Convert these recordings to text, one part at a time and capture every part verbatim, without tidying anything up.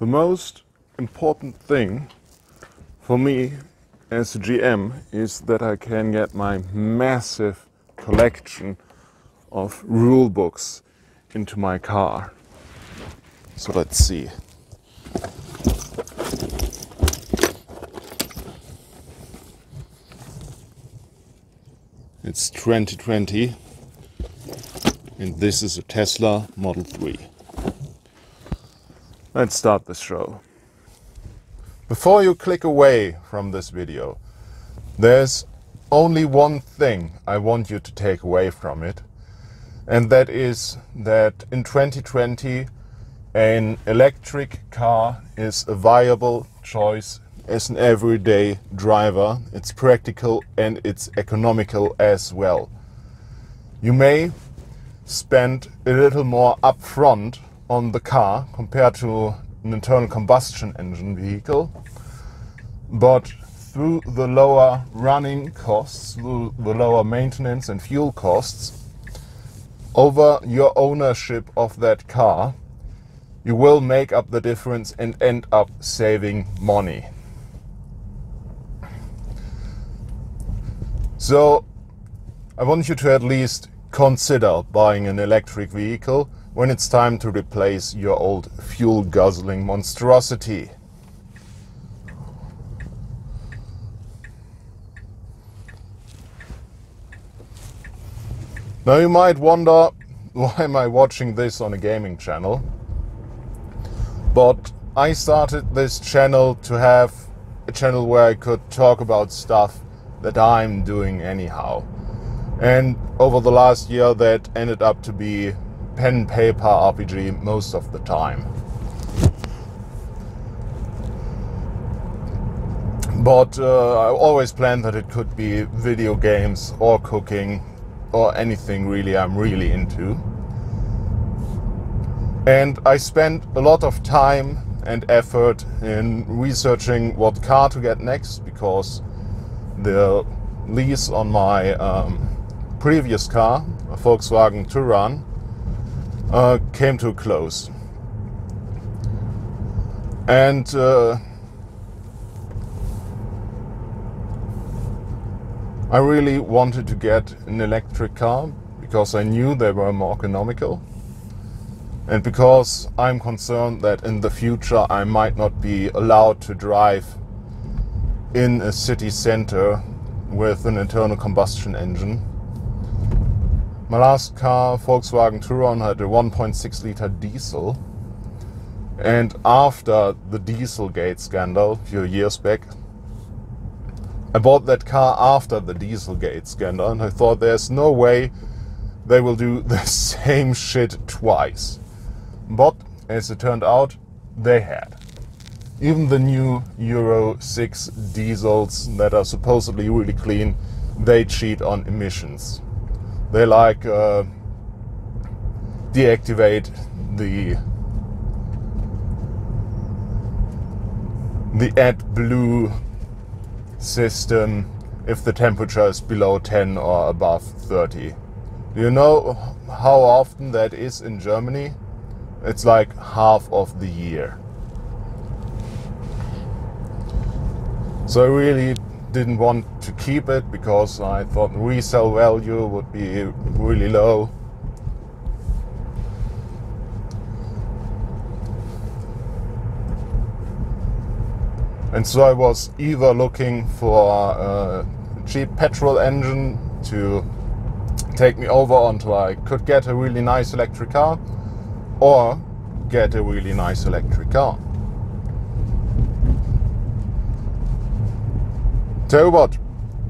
The most important thing for me as a G M is that I can get my massive collection of rule books into my car. So let's see. It's twenty twenty and this is a Tesla Model three. Let's start the show. Before you click away from this video, there's only one thing I want you to take away from it, and that is that in twenty twenty an electric car is a viable choice as an everyday driver. It's practical and it's economical as well. You may spend a little more upfront on the car compared to an internal combustion engine vehicle, but through the lower running costs, through the lower maintenance and fuel costs, over your ownership of that car, you will make up the difference and end up saving money. So I want you to at least consider buying an electric vehicle when it's time to replace your old fuel-guzzling monstrosity. Now you might wonder, why am I watching this on a gaming channel? But I started this channel to have a channel where I could talk about stuff that I'm doing anyhow. And over the last year that ended up to be pen, paper, R P G most of the time. But uh, I always planned that it could be video games or cooking or anything really I'm really into. And I spent a lot of time and effort in researching what car to get next, because the lease on my um, previous car, a Volkswagen Touran, Uh, came to a close. And uh, I really wanted to get an electric car because I knew they were more economical, and because I'm concerned that in the future I might not be allowed to drive in a city center with an internal combustion engine. My last car, Volkswagen Touran, had a one point six liter diesel, and after the Dieselgate scandal a few years back, I bought that car after the Dieselgate scandal, and I thought there's no way they will do the same shit twice. But, as it turned out, they had. Even the new Euro six diesels that are supposedly really clean, they cheat on emissions. They like uh, deactivate the the AdBlue system if the temperature is below ten or above thirty. Do you know how often that is in Germany? It's like half of the year. So I really didn't want to keep it because I thought resale value would be really low. And so I was either looking for a cheap petrol engine to take me over until I could get a really nice electric car, or get a really nice electric car. Tell you what,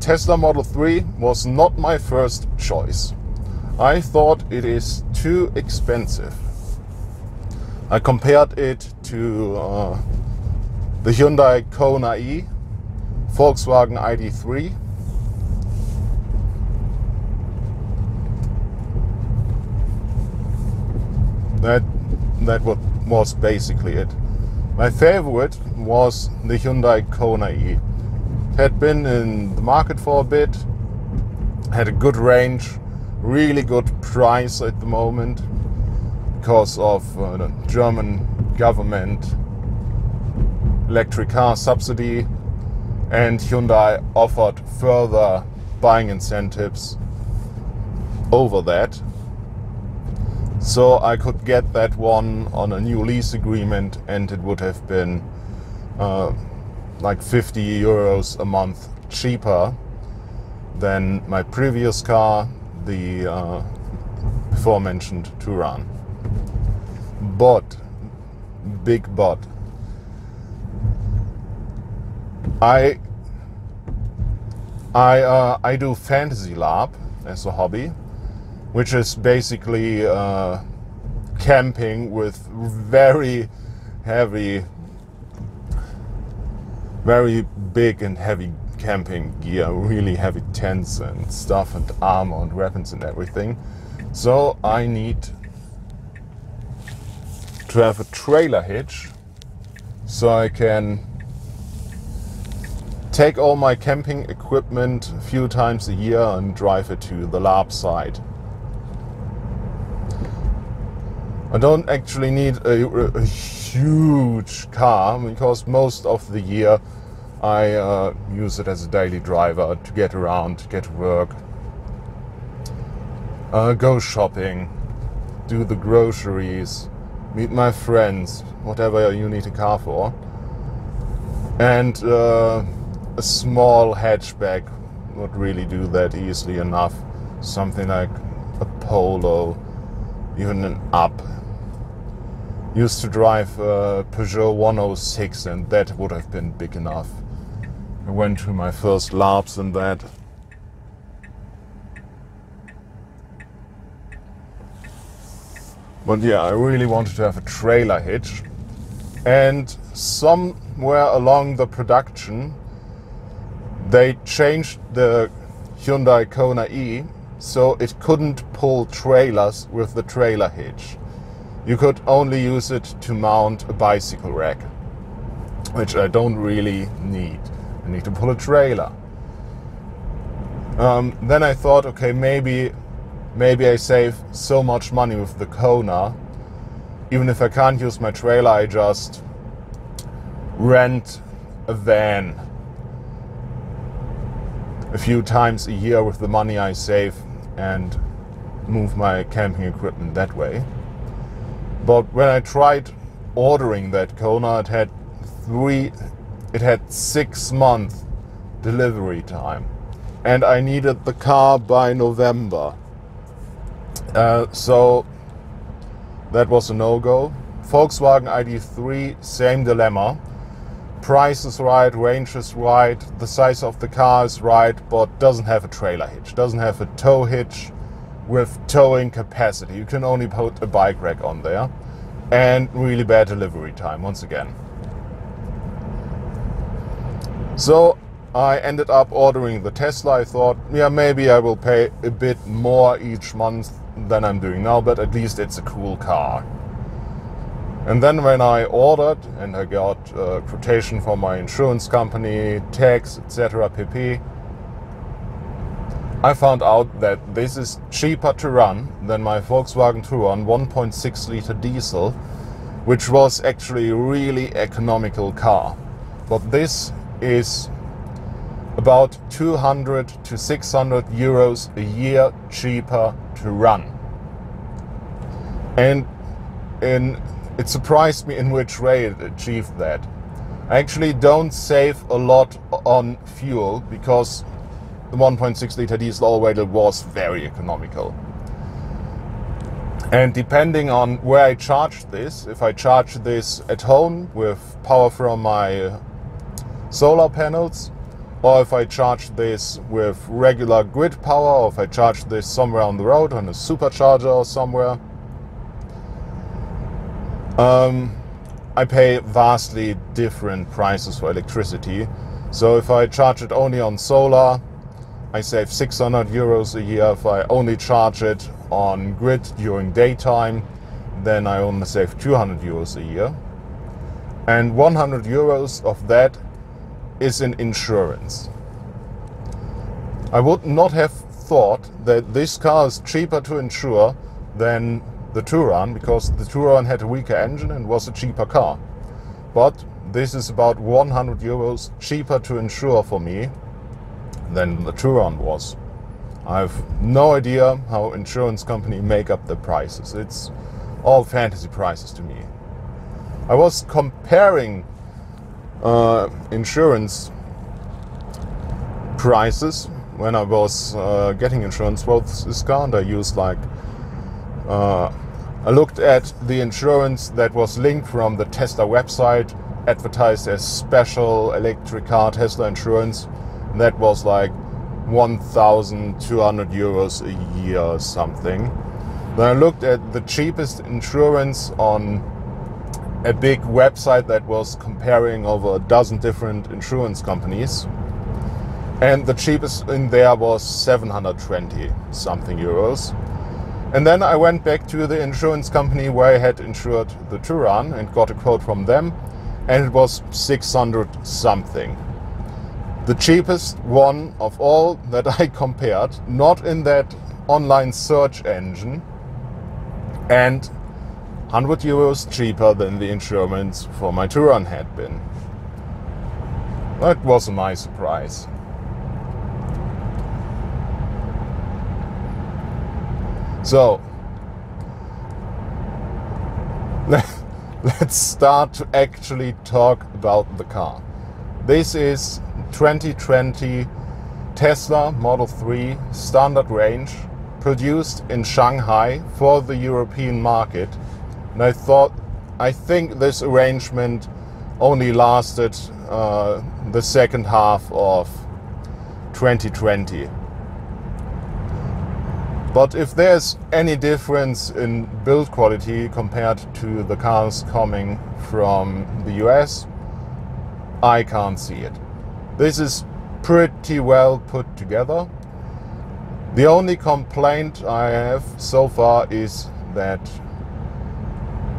Tesla Model three was not my first choice. I thought it is too expensive. I compared it to uh, the Hyundai Kona E, Volkswagen I D three. That, that was basically it. My favorite was the Hyundai Kona E. Had been in the market for a bit, had a good range, really good price at the moment because of uh, the German government electric car subsidy, and Hyundai offered further buying incentives over that. So I could get that one on a new lease agreement, and it would have been uh, like fifty euros a month cheaper than my previous car, the uh, before mentioned Touran. But, big but, I I uh, I do fantasy LARP as a hobby, which is basically uh, camping with very heavy, very big and heavy camping gear, really heavy tents and stuff and armor and weapons and everything. So I need to have a trailer hitch so I can take all my camping equipment a few times a year and drive it to the LARP site. I don't actually need a, a huge car because most of the year I uh, use it as a daily driver to get around, to get to work, uh, go shopping, do the groceries, meet my friends, whatever you need a car for. And uh, a small hatchback would really do that easily enough. Something like a Polo, even an Up. Used to drive a Peugeot one oh six, and that would have been big enough. I went to my first LARPs and that. But yeah, I really wanted to have a trailer hitch. And somewhere along the production, they changed the Hyundai Kona E, so it couldn't pull trailers with the trailer hitch. You could only use it to mount a bicycle rack, which I don't really need. I need to pull a trailer. Um, then I thought, okay, maybe Maybe I save so much money with the Kona. Even if I can't use my trailer, I just rent a van a few times a year with the money I save and move my camping equipment that way. But when I tried ordering that Kona, it had three, it had six month delivery time, and I needed the car by November. Uh, so that was a no-go. Volkswagen I D three, same dilemma. Price is right, range is right, the size of the car is right, but doesn't have a trailer hitch, doesn't have a tow hitch with towing capacity. You can only put a bike rack on there. And really bad delivery time, once again. So I ended up ordering the Tesla. I thought, yeah, maybe I will pay a bit more each month than I'm doing now, but at least it's a cool car. And then when I ordered and I got a quotation from my insurance company, tax, et cetera, pp, I found out that this is cheaper to run than my Volkswagen Touran one point six liter diesel, which was actually a really economical car. But this is about two hundred to six hundred euros a year cheaper to run. And in, it surprised me in which way it achieved that. I actually don't save a lot on fuel because the one point six liter diesel already was very economical. And depending on where I charge this, if I charge this at home with power from my solar panels, or if I charge this with regular grid power, or if I charge this somewhere on the road, on a supercharger or somewhere, um, I pay vastly different prices for electricity. So if I charge it only on solar, I save six hundred euros a year. If I only charge it on grid during daytime, then I only save two hundred euros a year. And one hundred euros of that is in insurance. I would not have thought that this car is cheaper to insure than the Touran, because the Touran had a weaker engine and was a cheaper car. But This is about one hundred euros cheaper to insure for me than the Touran was. I have no idea how insurance companies make up the prices. It's all fantasy prices to me. I was comparing uh, insurance prices when I was uh, getting insurance for this car, and I used like uh, I looked at the insurance that was linked from the Tesla website, advertised as special electric car Tesla insurance. That was like one thousand two hundred euros a year or something. Then I looked at the cheapest insurance on a big website that was comparing over a dozen different insurance companies, and the cheapest in there was seven hundred twenty something euros. And then I went back to the insurance company where I had insured the Touran and got a quote from them, and it was six hundred something. The cheapest one of all that I compared, not in that online search engine, and one hundred euros cheaper than the insurance for my Touran had been. That was a nice surprise. So, let's start to actually talk about the car. This is twenty twenty Tesla Model three standard range, produced in Shanghai for the European market. And I thought, I think this arrangement only lasted uh, the second half of twenty twenty. But if there's any difference in build quality compared to the cars coming from the U S, I can't see it. This is pretty well put together. The only complaint I have so far is that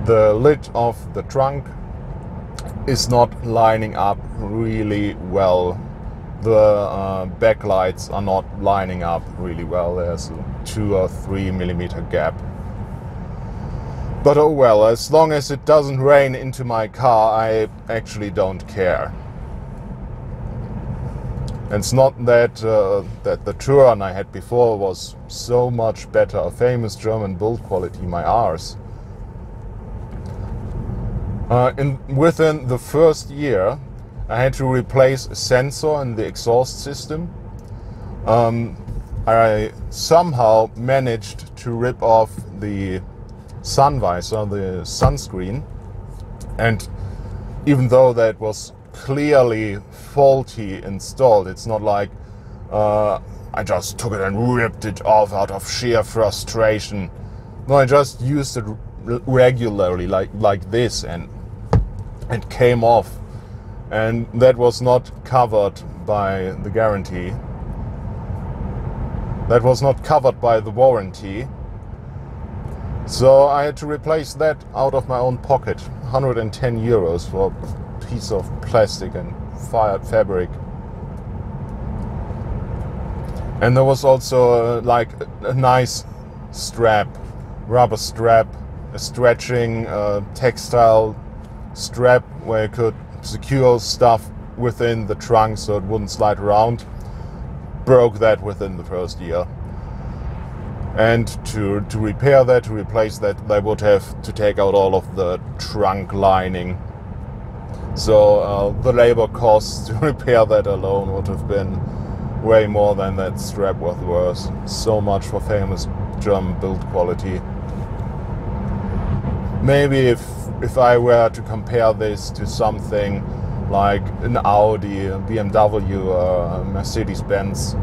the lid of the trunk is not lining up really well. The uh, backlights are not lining up really well. There's a two or three millimeter gap. But oh well, as long as it doesn't rain into my car, I actually don't care. It's not that uh, that the Touran I had before was so much better, a famous German build quality, my R's. Uh, in, within the first year, I had to replace a sensor in the exhaust system. Um, I somehow managed to rip off the sun visor, the sunscreen, and even though that was clearly faulty installed. It's not like uh, I just took it and ripped it off out of sheer frustration. No, I just used it regularly, like like this, and it came off. And that was not covered by the guarantee. That was not covered by the warranty. So I had to replace that out of my own pocket. one hundred ten euros for piece of plastic and fired fabric. And there was also uh, like a, a nice strap, rubber strap, a stretching uh, textile strap where you could secure stuff within the trunk so it wouldn't slide around. Broke that within the first year. And to, to repair that, to replace that, they would have to take out all of the trunk lining. So uh, the labor costs to repair that alone would have been way more than that strap was worth. So much for famous German build quality. Maybe if if I were to compare this to something like an Audi, a B M W, or a Mercedes-Benz,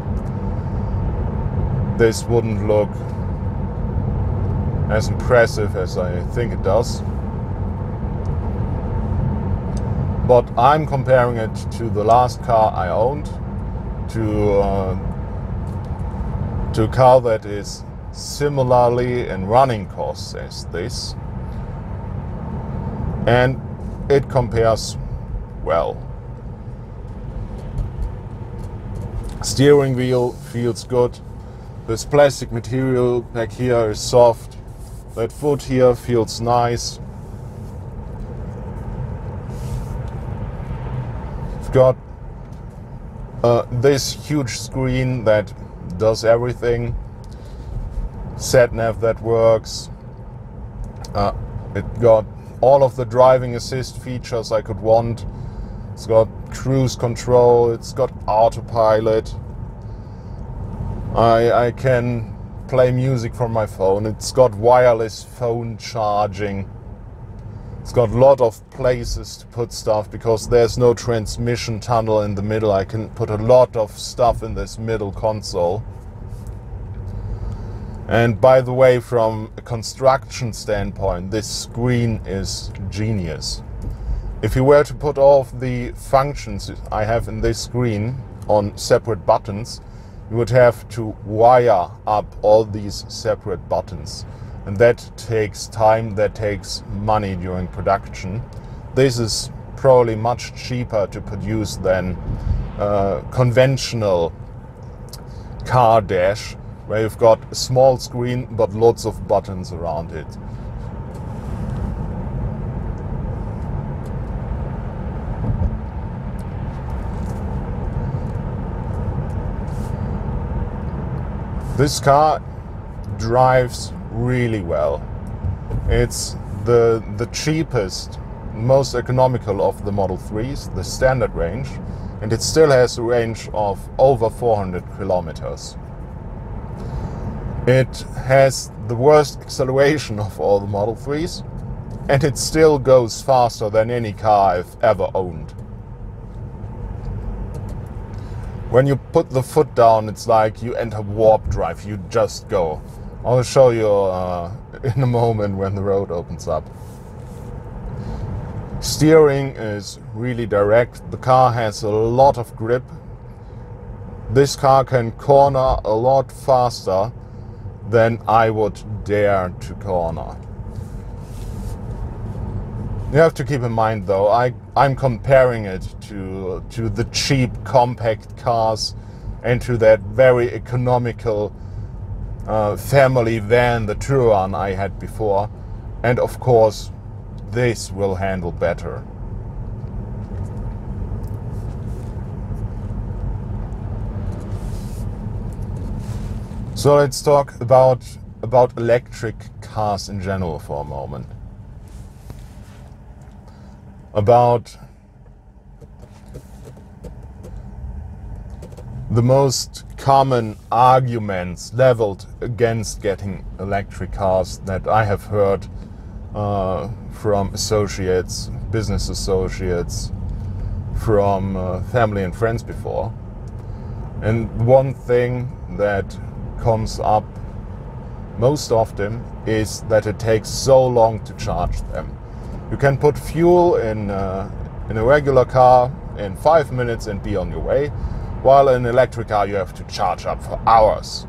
this wouldn't look as impressive as I think it does. But I'm comparing it to the last car I owned, to, uh, to a car that is similarly in running costs as this. And it compares well. Steering wheel feels good. This plastic material back here is soft. That foot here feels nice. You've got uh, this huge screen that does everything. Sat nav that works. Uh, it got all of the driving assist features I could want. It's got cruise control. It's got autopilot. I, I can play music from my phone. It's got wireless phone charging. It's got a lot of places to put stuff because there's no transmission tunnel in the middle. I can put a lot of stuff in this middle console. And by the way, from a construction standpoint, this screen is genius. If you were to put all of the functions I have in this screen on separate buttons, you would have to wire up all these separate buttons. And that takes time, that takes money during production. This is probably much cheaper to produce than uh, conventional car dash, where you've got a small screen but lots of buttons around it. This car drives really well. It's the, the cheapest, most economical of the Model threes, the standard range, and it still has a range of over four hundred kilometers. It has the worst acceleration of all the Model threes, and it still goes faster than any car I've ever owned. When you put the foot down, it's like you enter warp drive, you just go. I'll show you uh, in a moment when the road opens up. Steering is really direct. The car has a lot of grip. This car can corner a lot faster than I would dare to corner. You have to keep in mind, though, I, I'm comparing it to, to the cheap compact cars and to that very economical uh, family van, the Touran I had before. And of course, this will handle better. So let's talk about, about electric cars in general for a moment. About the most common arguments leveled against getting electric cars that I have heard uh, from associates, business associates, from uh, family and friends before. And one thing that comes up most often is that it takes so long to charge them. You can put fuel in, uh, in a regular car in five minutes and be on your way, while in an electric car you have to charge up for hours.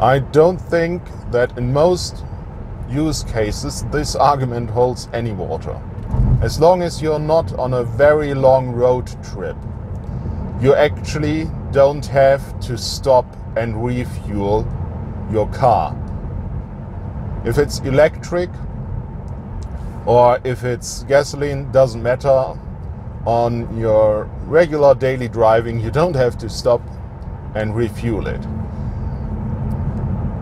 I don't think that in most use cases this argument holds any water. As long as you're not on a very long road trip, you actually don't have to stop and refuel your car. If it's electric or if it's gasoline, doesn't matter. On your regular daily driving, you don't have to stop and refuel it.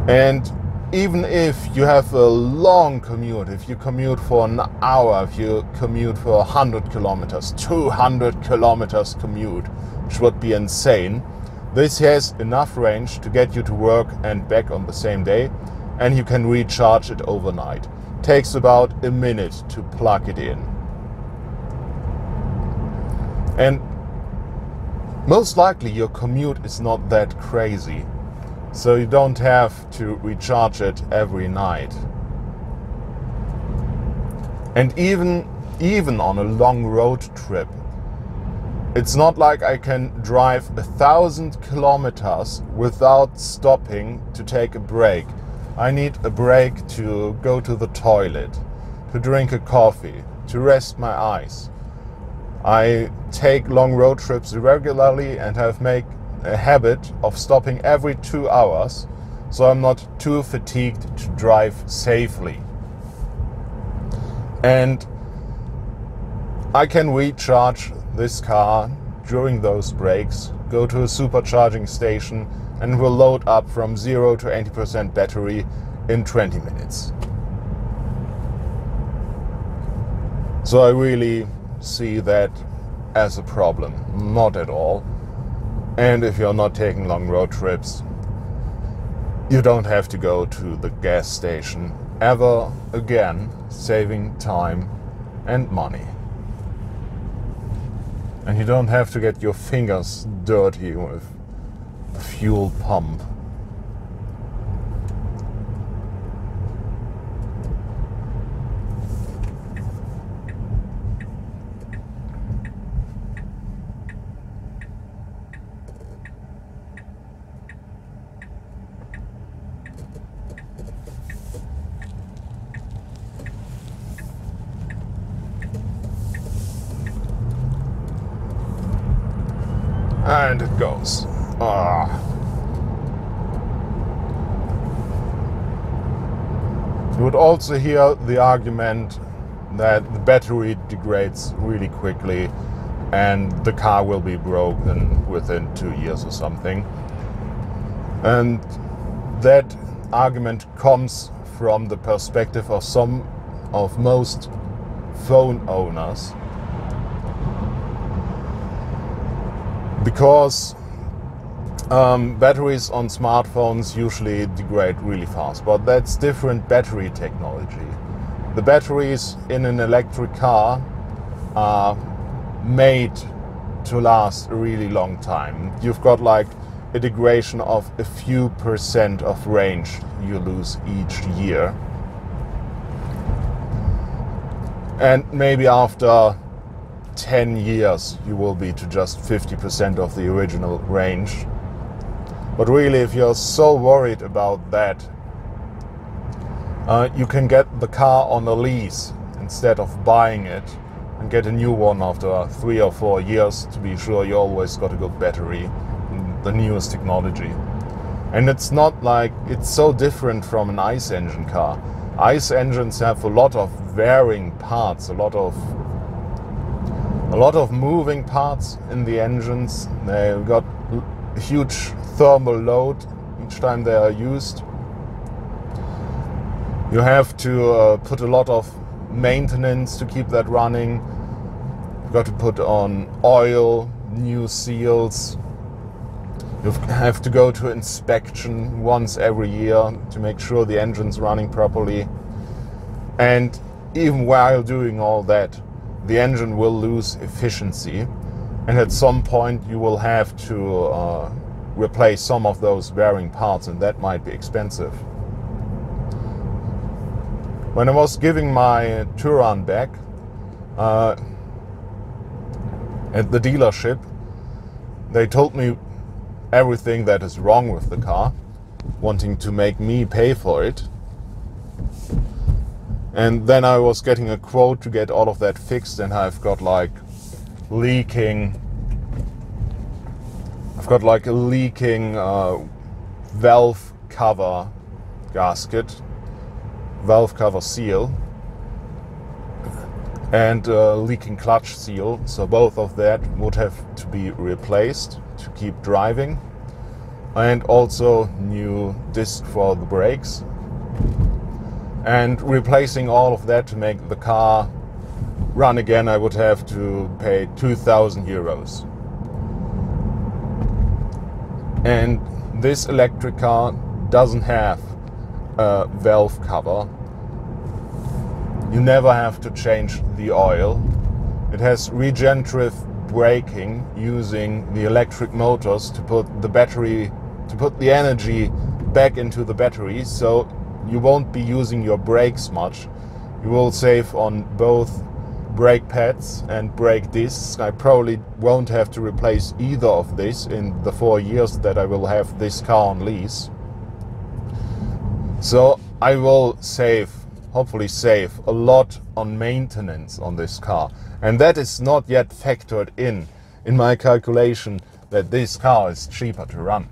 And even if you have a long commute, if you commute for an hour, if you commute for one hundred kilometers, two hundred kilometers commute, which would be insane, this has enough range to get you to work and back on the same day, and you can recharge it overnight. Takes about a minute to plug it in. And most likely your commute is not that crazy, so you don't have to recharge it every night. And even, even on a long road trip, it's not like I can drive a thousand kilometers without stopping to take a break. I need a break to go to the toilet, to drink a coffee, to rest my eyes. I take long road trips regularly and have made a habit of stopping every two hours, so I'm not too fatigued to drive safely. And I can recharge this car during those breaks, go to a supercharging station, and will load up from zero to eighty percent battery in twenty minutes. So I really see that as a problem. Not at all. And if you're not taking long road trips, you don't have to go to the gas station ever again, saving time and money. And you don't have to get your fingers dirty with the fuel pump. And it goes. Ah. You would also hear the argument that the battery degrades really quickly and the car will be broken within two years or something. And that argument comes from the perspective of some of most phone owners, because um, batteries on smartphones usually degrade really fast, but that's different battery technology. The batteries in an electric car are made to last a really long time. You've got like a degradation of a few percent of range you lose each year. And maybe after ten years you will be to just fifty percent of the original range. But really, if you're so worried about that, uh, you can get the car on a lease instead of buying it and get a new one after three or four years to be sure you always got a good battery, the newest technology. And it's not like it's so different from an ICE engine car. ICE engines have a lot of varying parts, a lot of A lot of moving parts in the engines. They've got a huge thermal load each time they are used. You have to uh, put a lot of maintenance to keep that running. You've got to put on oil, new seals. You have to go to inspection once every year to make sure the engine's running properly. And even while doing all that, the engine will lose efficiency, and at some point you will have to uh, replace some of those bearing parts, and that might be expensive. When I was giving my Touran back uh, at the dealership, they told me everything that is wrong with the car, wanting to make me pay for it. And then I was getting a quote to get all of that fixed, and I've got like leaking, I've got like a leaking uh, valve cover gasket, valve cover seal, and a leaking clutch seal. So both of that would have to be replaced to keep driving, and also new disc for the brakes. And replacing all of that to make the car run again, I would have to pay two thousand euros. And this electric car doesn't have a valve cover. You never have to change the oil. It has regenerative braking using the electric motors to put the battery, to put the energy back into the battery. So you won't be using your brakes much. You will save on both brake pads and brake discs. I probably won't have to replace either of these in the four years that I will have this car on lease. So I will save, hopefully save, a lot on maintenance on this car. And that is not yet factored in, in my calculation, that this car is cheaper to run.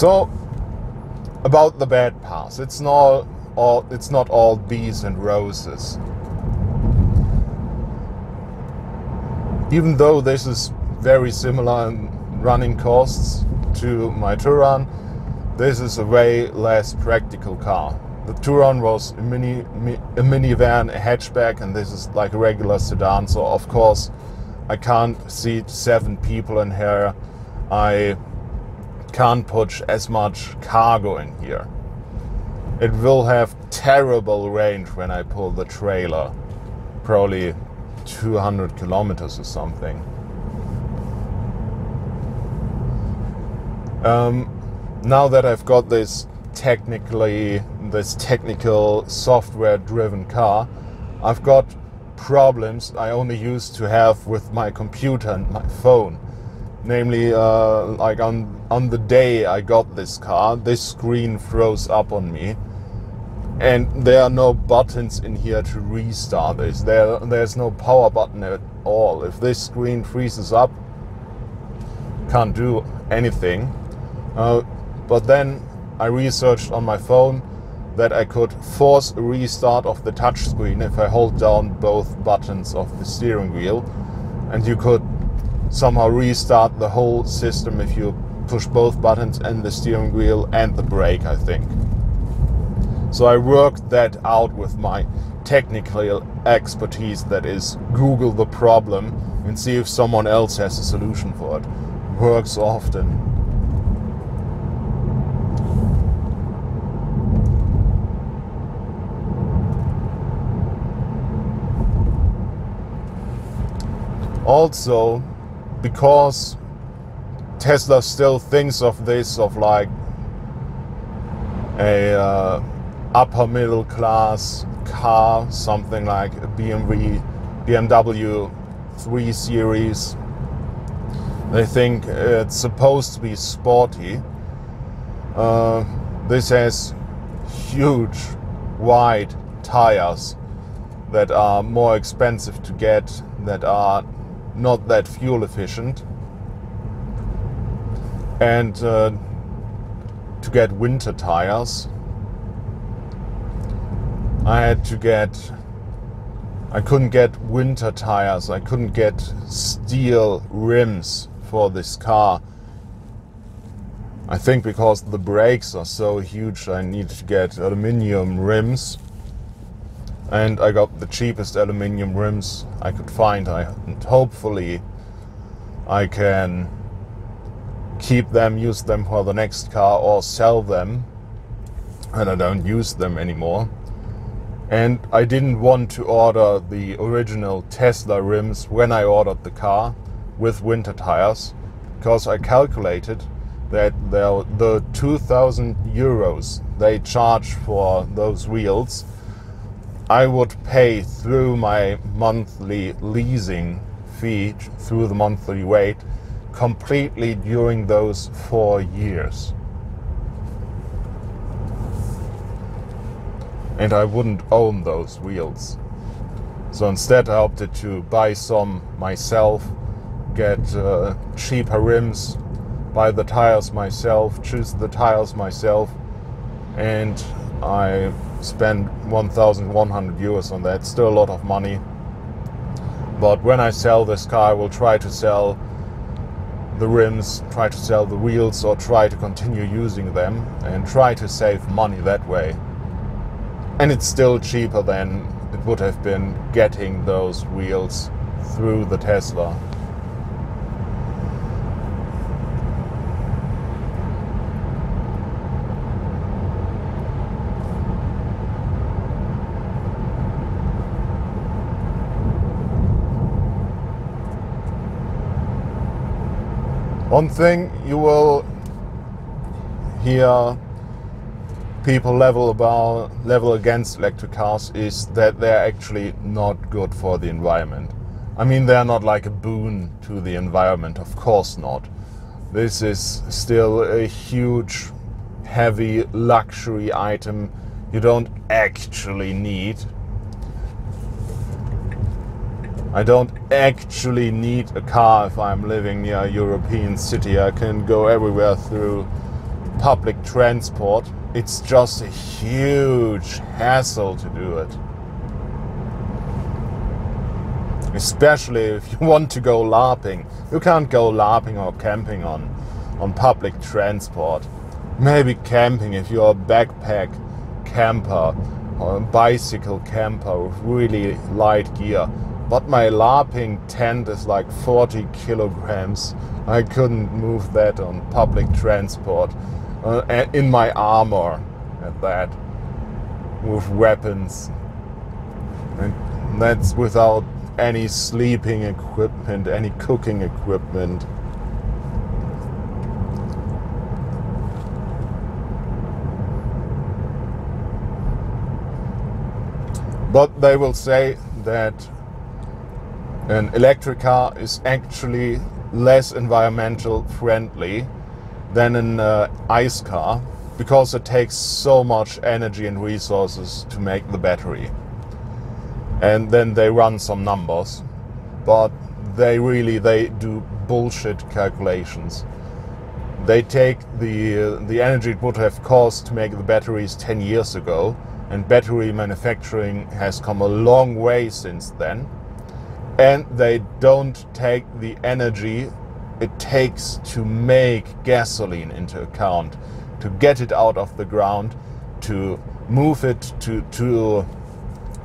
So, about the bad parts, it's not all it's not all bees and roses. Even though this is very similar in running costs to my Touran, this is a way less practical car. The Touran was a mini a minivan, a hatchback, and this is like a regular sedan. So of course, I can't seat seven people in here. I can't put as much cargo in here. It will have terrible range when I pull the trailer, probably two hundred kilometers or something. Um, now that I've got this technically this technical software driven car, I've got problems I only used to have with my computer and my phone. Namely, uh, like on, on the day I got this car, this screen froze up on me, and there are no buttons in here to restart this. There, there's no power button at all. If this screen freezes up, can't do anything. Uh, but then I researched on my phone that I could force a restart of the touchscreen if I hold down both buttons of the steering wheel, and you could somehow restart the whole system if you push both buttons and the steering wheel and the brake, I think. So I worked that out with my technical expertise, that is, Google the problem and see if someone else has a solution for it. Works often. Also, because Tesla still thinks of this of like a uh, upper middle class car, something like a B M W three series. They think it's supposed to be sporty. Uh, this has huge, wide tires that are more expensive to get, that are not that fuel efficient, and uh, to get winter tires I had to get I couldn't get winter tires I couldn't get steel rims for this car, I think, because the brakes are so huge. I needed to get aluminium rims, and I got the cheapest aluminium rims I could find, I, and hopefully I can keep them, use them for the next car, or sell them, and I don't use them anymore. And I didn't want to order the original Tesla rims when I ordered the car with winter tires, because I calculated that the two thousand euros they charge for those wheels, I would pay through my monthly leasing fee, through the monthly rate, completely during those four years. And I wouldn't own those wheels. So instead I opted to buy some myself, get uh, cheaper rims, buy the tires myself, choose the tires myself, and I spend one thousand one hundred euros on that. Still a lot of money, but when I sell this car I will try to sell the rims, try to sell the wheels, or try to continue using them and try to save money that way. And it's still cheaper than it would have been getting those wheels through the Tesla. One thing you will hear people level about, level against electric cars is that they're actually not good for the environment. I mean, they're not like a boon to the environment, of course not. This is still a huge, heavy luxury item you don't actually need. I don't actually need a car if I'm living near a European city. I can go everywhere through public transport. It's just a huge hassle to do it. Especially if you want to go LARPing. You can't go LARPing or camping on, on public transport. Maybe camping if you're a backpack camper or a bicycle camper with really light gear. But my LARPing tent is like forty kilograms. I couldn't move that on public transport uh, in my armor at that, with weapons. And that's without any sleeping equipment, any cooking equipment. But they will say that an electric car is actually less environmental friendly than an uh, ICE car, because it takes so much energy and resources to make the battery. And then they run some numbers, but they really, they do bullshit calculations. They take the, uh, the energy it would have cost to make the batteries ten years ago, and battery manufacturing has come a long way since then, and they don't take the energy it takes to make gasoline into account, to get it out of the ground, to move it, to, to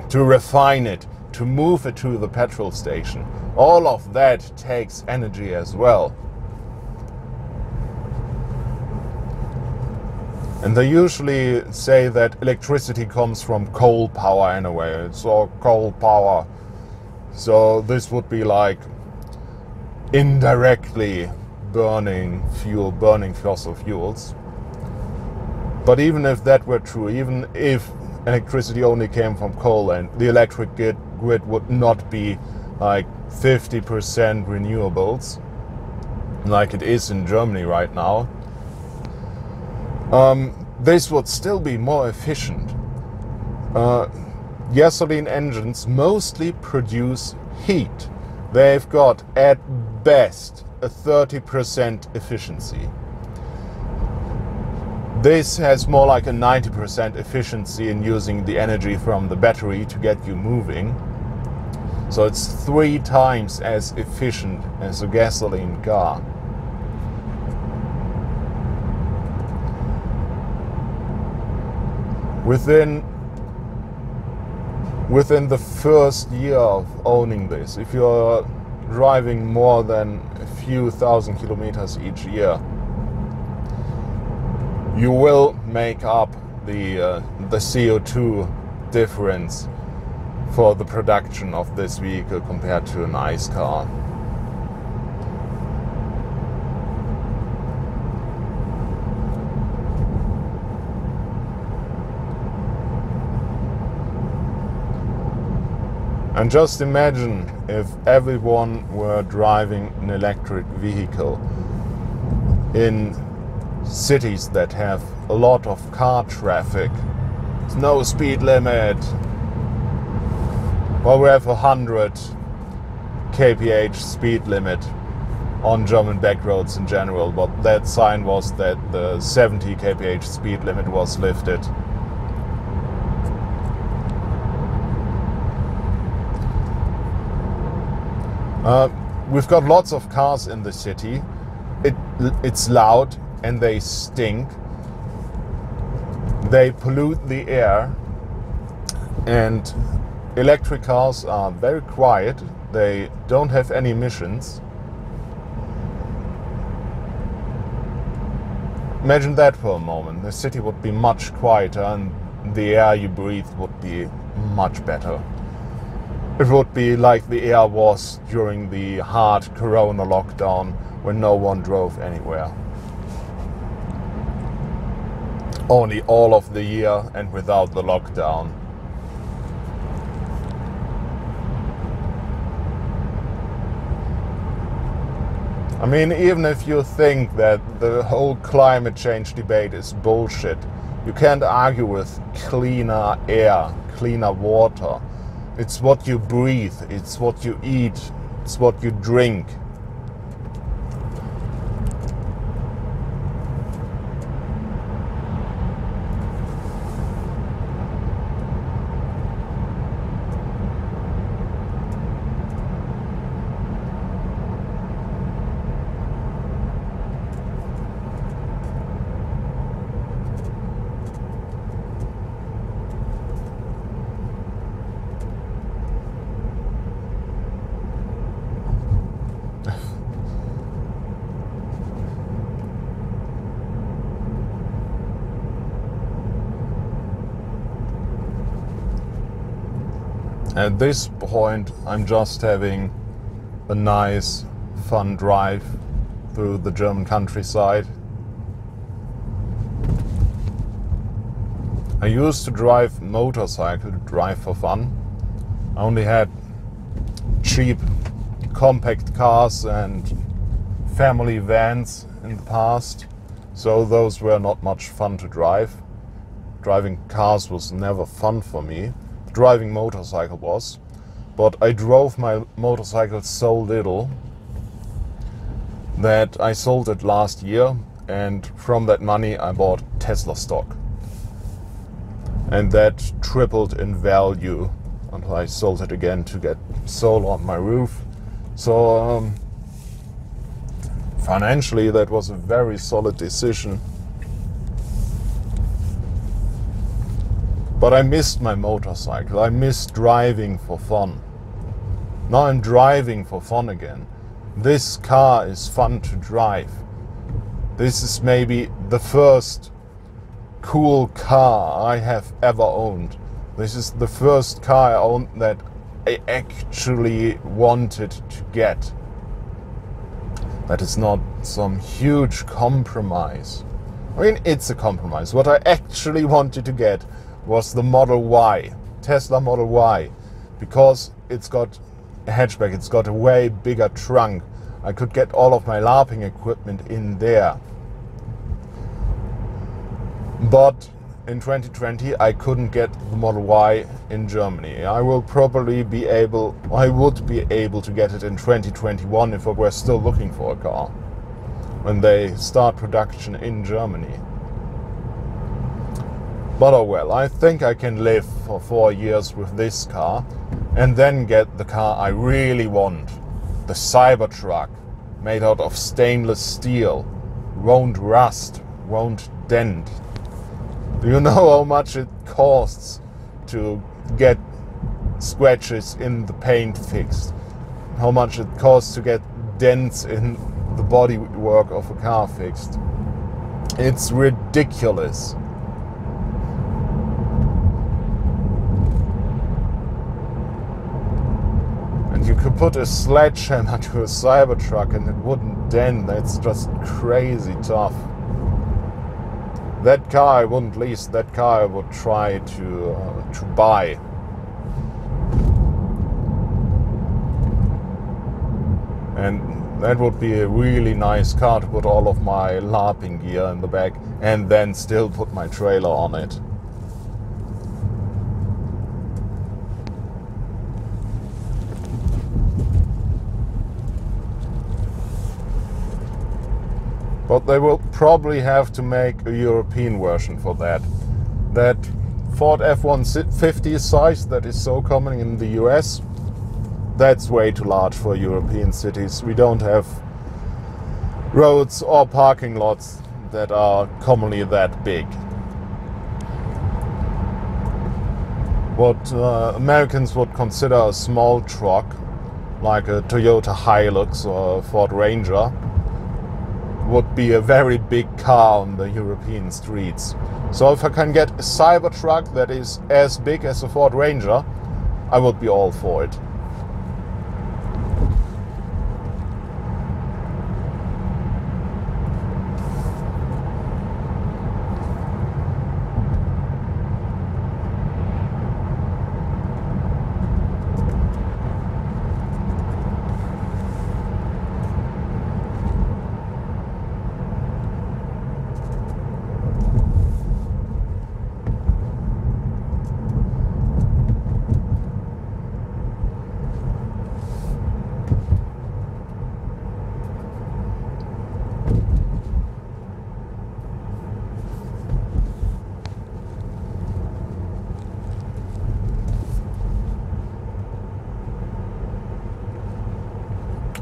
to refine it, to move it to the petrol station. All of that takes energy as well. And they usually say that electricity comes from coal power anyway. It's all coal power. So this would be like indirectly burning fuel, burning fossil fuels. But even if that were true, even if electricity only came from coal, and the electric grid would not be like fifty percent renewables, like it is in Germany right now, um, this would still be more efficient. Uh, gasoline engines mostly produce heat. They've got, at best, a thirty percent efficiency. This has more like a ninety percent efficiency in using the energy from the battery to get you moving. So it's three times as efficient as a gasoline car. Within, within the first year of owning this, if you're driving more than a few thousand kilometers each year, you will make up the, uh, the C O two difference for the production of this vehicle compared to an ICE car. And just imagine if everyone were driving an electric vehicle in cities that have a lot of car traffic. There's no speed limit. Well, we have a one hundred kilometers per hour speed limit on German back roads in general, but that sign was that the seventy kilometers per hour speed limit was lifted. Uh, we've got lots of cars in the city. It, it's loud. And they stink, they pollute the air, and electric cars are very quiet, they don't have any emissions. Imagine that for a moment, the city would be much quieter and the air you breathe would be much better. It would be like the air was during the hard corona lockdown when no one drove anywhere. Only all of the year and without the lockdown. I mean, even if you think that the whole climate change debate is bullshit, you can't argue with cleaner air, cleaner water. It's what you breathe, it's what you eat, it's what you drink. At this point, I'm just having a nice, fun drive through the German countryside. I used to drive motorcycle, drive for fun. I only had cheap, compact cars and family vans in the past, so those were not much fun to drive. Driving cars was never fun for me. Driving motorcycle was, but I drove my motorcycle so little that I sold it last year, and from that money I bought Tesla stock, and that tripled in value until I sold it again to get solar on my roof. So um, financially that was a very solid decision. But I missed my motorcycle, I missed driving for fun. Now I'm driving for fun again. This car is fun to drive. This is maybe the first cool car I have ever owned. This is the first car I owned that I actually wanted to get. That is not some huge compromise. I mean, it's a compromise. What I actually wanted to get was the Model Y, Tesla Model Y, because it's got a hatchback, it's got a way bigger trunk. I could get all of my LARPing equipment in there. But in twenty twenty, I couldn't get the Model Y in Germany. I will probably be able, I would be able to get it in twenty twenty-one if I were still looking for a car, when they start production in Germany. But oh well, I think I can live for four years with this car and then get the car I really want. The Cybertruck, made out of stainless steel, won't rust, won't dent. Do you know how much it costs to get scratches in the paint fixed? How much it costs to get dents in the bodywork of a car fixed? It's ridiculous. To put a sledgehammer to a Cybertruck and it wouldn't dent, that's just crazy tough. That car I wouldn't lease, that car I would try to, uh, to buy. And that would be a really nice car to put all of my LARPing gear in the back and then still put my trailer on it. But they will probably have to make a European version for that. That Ford F one fifty size that is so common in the U S, that's way too large for European cities. We don't have roads or parking lots that are commonly that big. What uh, Americans would consider a small truck, like a Toyota Hilux or a Ford Ranger, would be a very big car on the European streets. So if I can get a Cybertruck that is as big as a Ford Ranger, I would be all for it.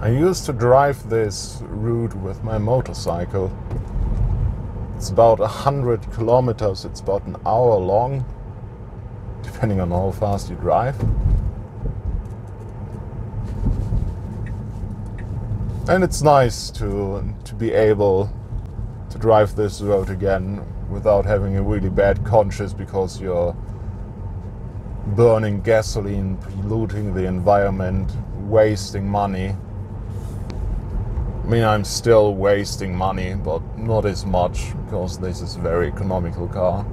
I used to drive this route with my motorcycle. It's about a hundred kilometers, it's about an hour long, depending on how fast you drive. And it's nice to, to be able to drive this road again without having a really bad conscience because you're burning gasoline, polluting the environment, wasting money. I mean, I'm still wasting money, but not as much, because this is a very economical car.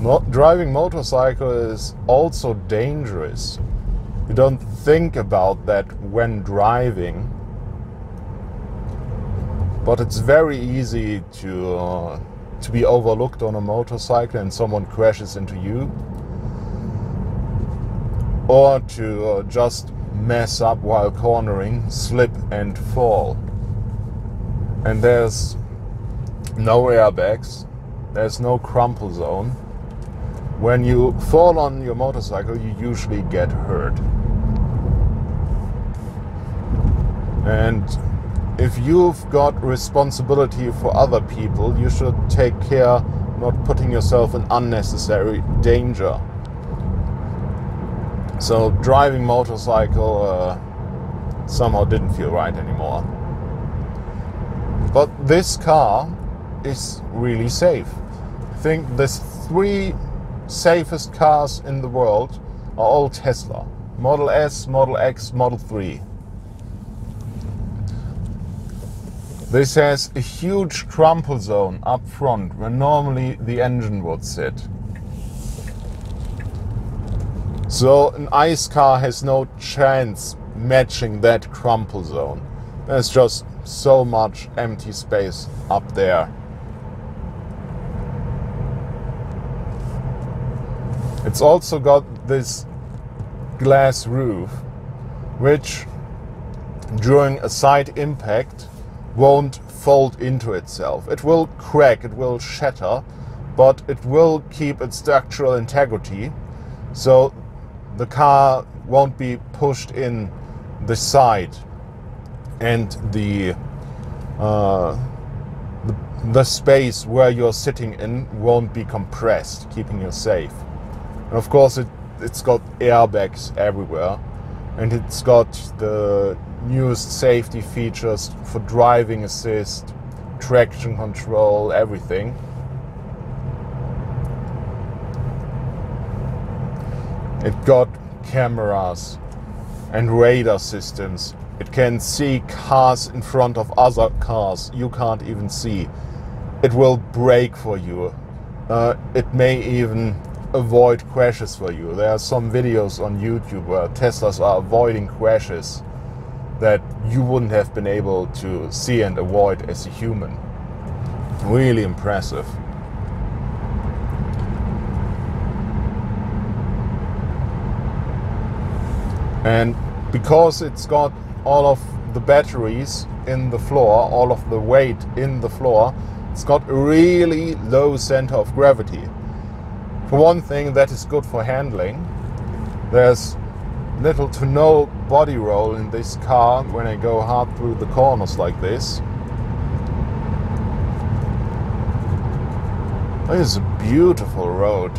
Not driving motorcycle is also dangerous. You don't think about that when driving, but it's very easy to uh, to be overlooked on a motorcycle and someone crashes into you, or to uh, just mess up while cornering, slip and fall. And there's no airbags, there's no crumple zone. When you fall on your motorcycle, you usually get hurt. And if you've got responsibility for other people, you should take care not putting yourself in unnecessary danger. So driving motorcycle uh, somehow didn't feel right anymore. But this car is really safe. I think the three safest cars in the world are all Tesla. Model S, Model X, Model three. This has a huge crumple zone up front where normally the engine would sit. So an ICE car has no chance matching that crumple zone. There's just so much empty space up there. It's also got this glass roof, which during a side impact won't fold into itself. It will crack, it will shatter, but it will keep its structural integrity, so the car won't be pushed in the side, and the, uh, the, the space where you're sitting in won't be compressed, keeping you safe. And of course it, it's got airbags everywhere, and it's got the newest safety features for driving assist, traction control, everything. It got cameras and radar systems. It can see cars in front of other cars you can't even see. It will brake for you. Uh, it may even avoid crashes for you. There are some videos on YouTube where Teslas are avoiding crashes that you wouldn't have been able to see and avoid as a human. Really impressive. And because it's got all of the batteries in the floor, all of the weight in the floor, it's got a really low center of gravity. For one thing, that is good for handling. There's little to no body roll in this car when I go hard through the corners like this. This is a beautiful road.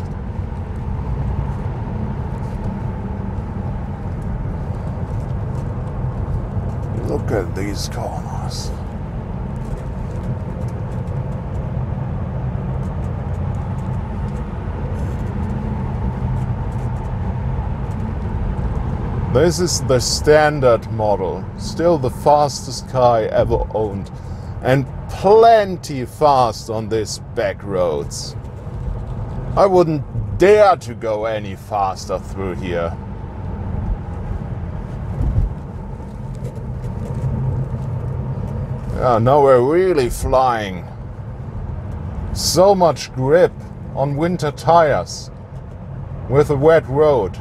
Look at these corners. This is the standard model, still the fastest car I ever owned, and plenty fast on these back roads. I wouldn't dare to go any faster through here. Yeah, now we're really flying. So much grip on winter tires with a wet road.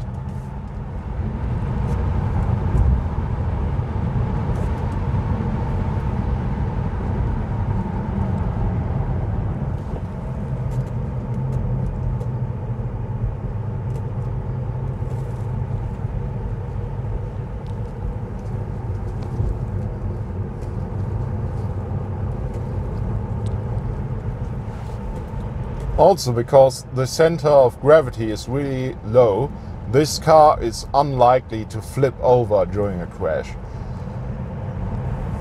Also, because the center of gravity is really low, this car is unlikely to flip over during a crash.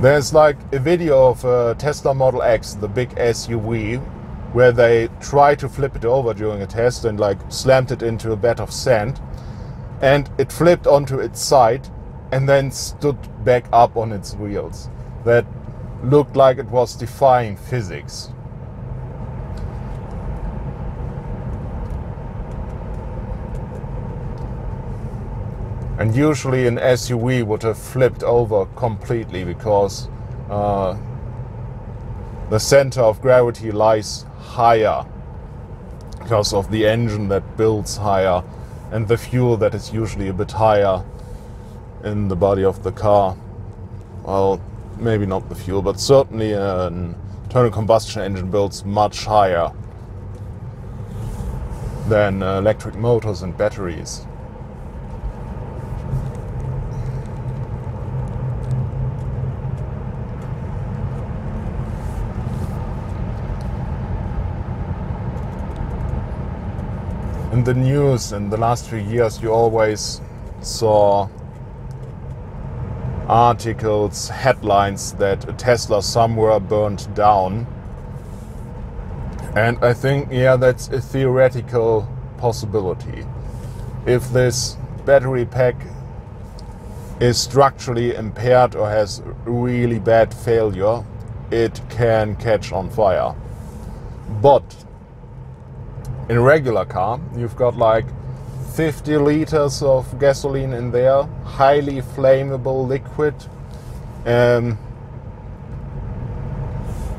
There's like a video of a Tesla Model X, the big S U V, where they tried to flip it over during a test and like slammed it into a bed of sand, and it flipped onto its side and then stood back up on its wheels. That looked like it was defying physics. And usually an S U V would have flipped over completely because uh, the center of gravity lies higher because of the engine that builds higher and the fuel that is usually a bit higher in the body of the car. Well, maybe not the fuel, but certainly an internal combustion engine builds much higher than electric motors and batteries. In the news in the last few years, you always saw articles, headlines that a Tesla somewhere burned down. And I think, yeah, that's a theoretical possibility. If this battery pack is structurally impaired or has really bad failure, it can catch on fire. But in a regular car, you've got like fifty liters of gasoline in there, highly flammable liquid um,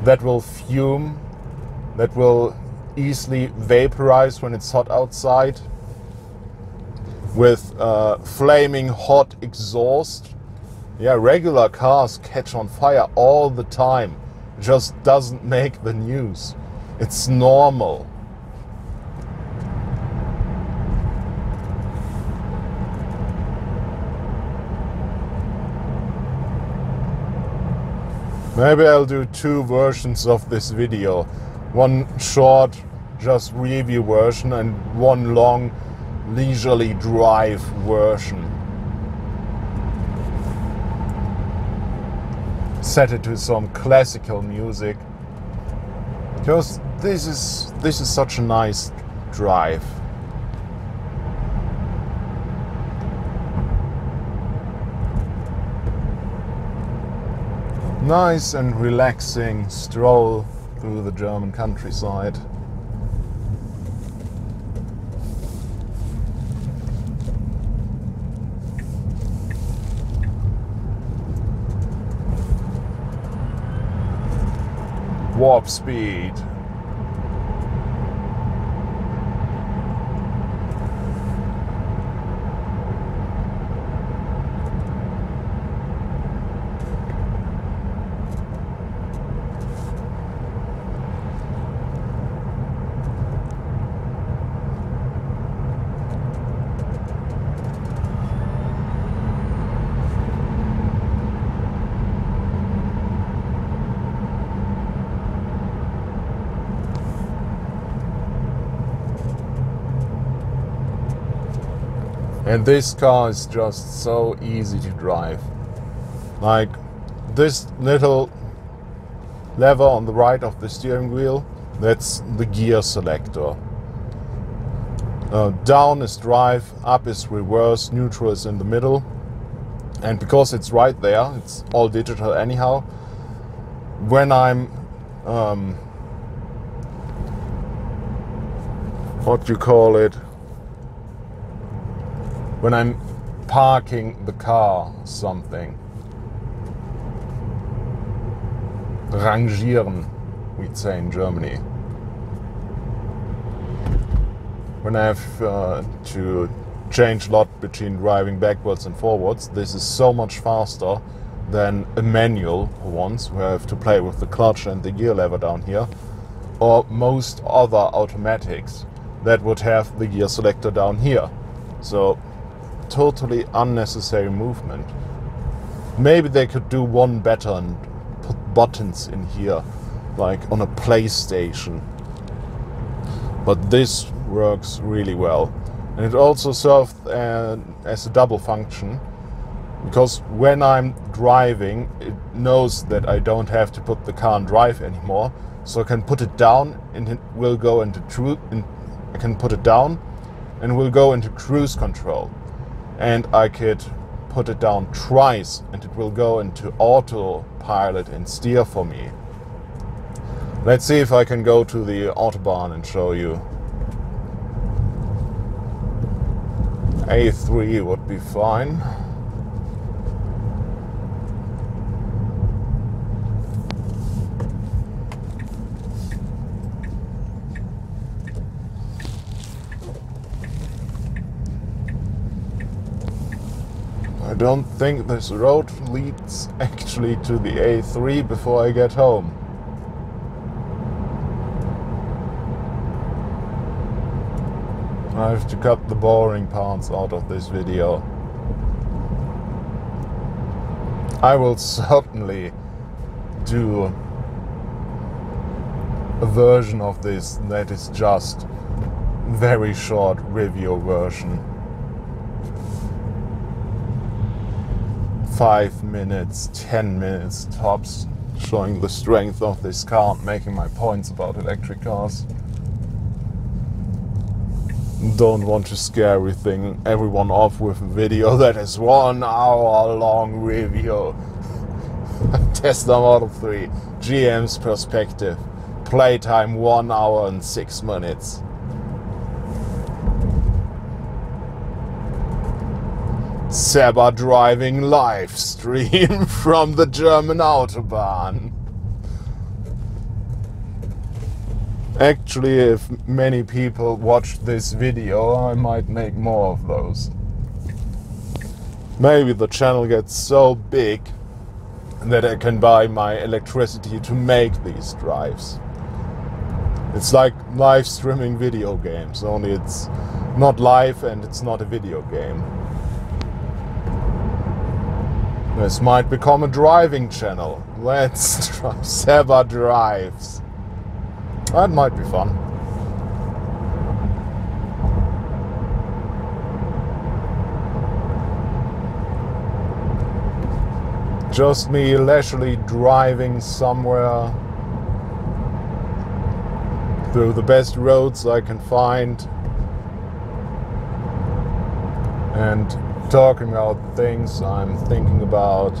that will fume, that will easily vaporize when it's hot outside, with uh, flaming hot exhaust. Yeah, regular cars catch on fire all the time. It just doesn't make the news. It's normal. Maybe I'll do two versions of this video. One short, just review version, and one long, leisurely drive version. Set it to some classical music. Because this is, this is such a nice drive. Nice and relaxing stroll through the German countryside. Warp speed. And this car is just so easy to drive. Like this little lever on the right of the steering wheel, that's the gear selector. Uh, down is drive, up is reverse, neutral is in the middle. And because it's right there, it's all digital anyhow, when I'm um, what you call it when I'm parking the car or something. Rangieren, we'd say in Germany. When I have uh, to change a lot between driving backwards and forwards, this is so much faster than a manual for once, where I have to play with the clutch and the gear lever down here, or most other automatics that would have the gear selector down here. So, totally unnecessary movement. Maybe they could do one better and put buttons in here, like on a PlayStation. But this works really well. And it also serves uh, as a double function, because when I'm driving, it knows that I don't have to put the car in drive anymore, So I can put it down and it will go into cruise. I can put it down and will go into cruise control. And I could put it down twice and it will go into autopilot and steer for me. Let's see if I can go to the Autobahn and show you. A three would be fine. I don't think this road leads actually to the A three before I get home. I have to cut the boring parts out of this video. I will certainly do a version of this that is just very short review version. Five minutes, ten minutes tops, showing the strength of this car, making my points about electric cars. Don't want to scare everything, everyone off with a video that is one hour long review. Tesla Model three, G M's perspective, playtime one hour and six minutes. Seba driving live stream from the German Autobahn. Actually, if many people watch this video, I might make more of those. Maybe the channel gets so big that I can buy my electricity to make these drives. It's like live streaming video games, only it's not live and it's not a video game. This might become a driving channel. Let's try Seba drives. That might be fun. Just me leisurely driving somewhere through the best roads I can find and talking about things I'm thinking about.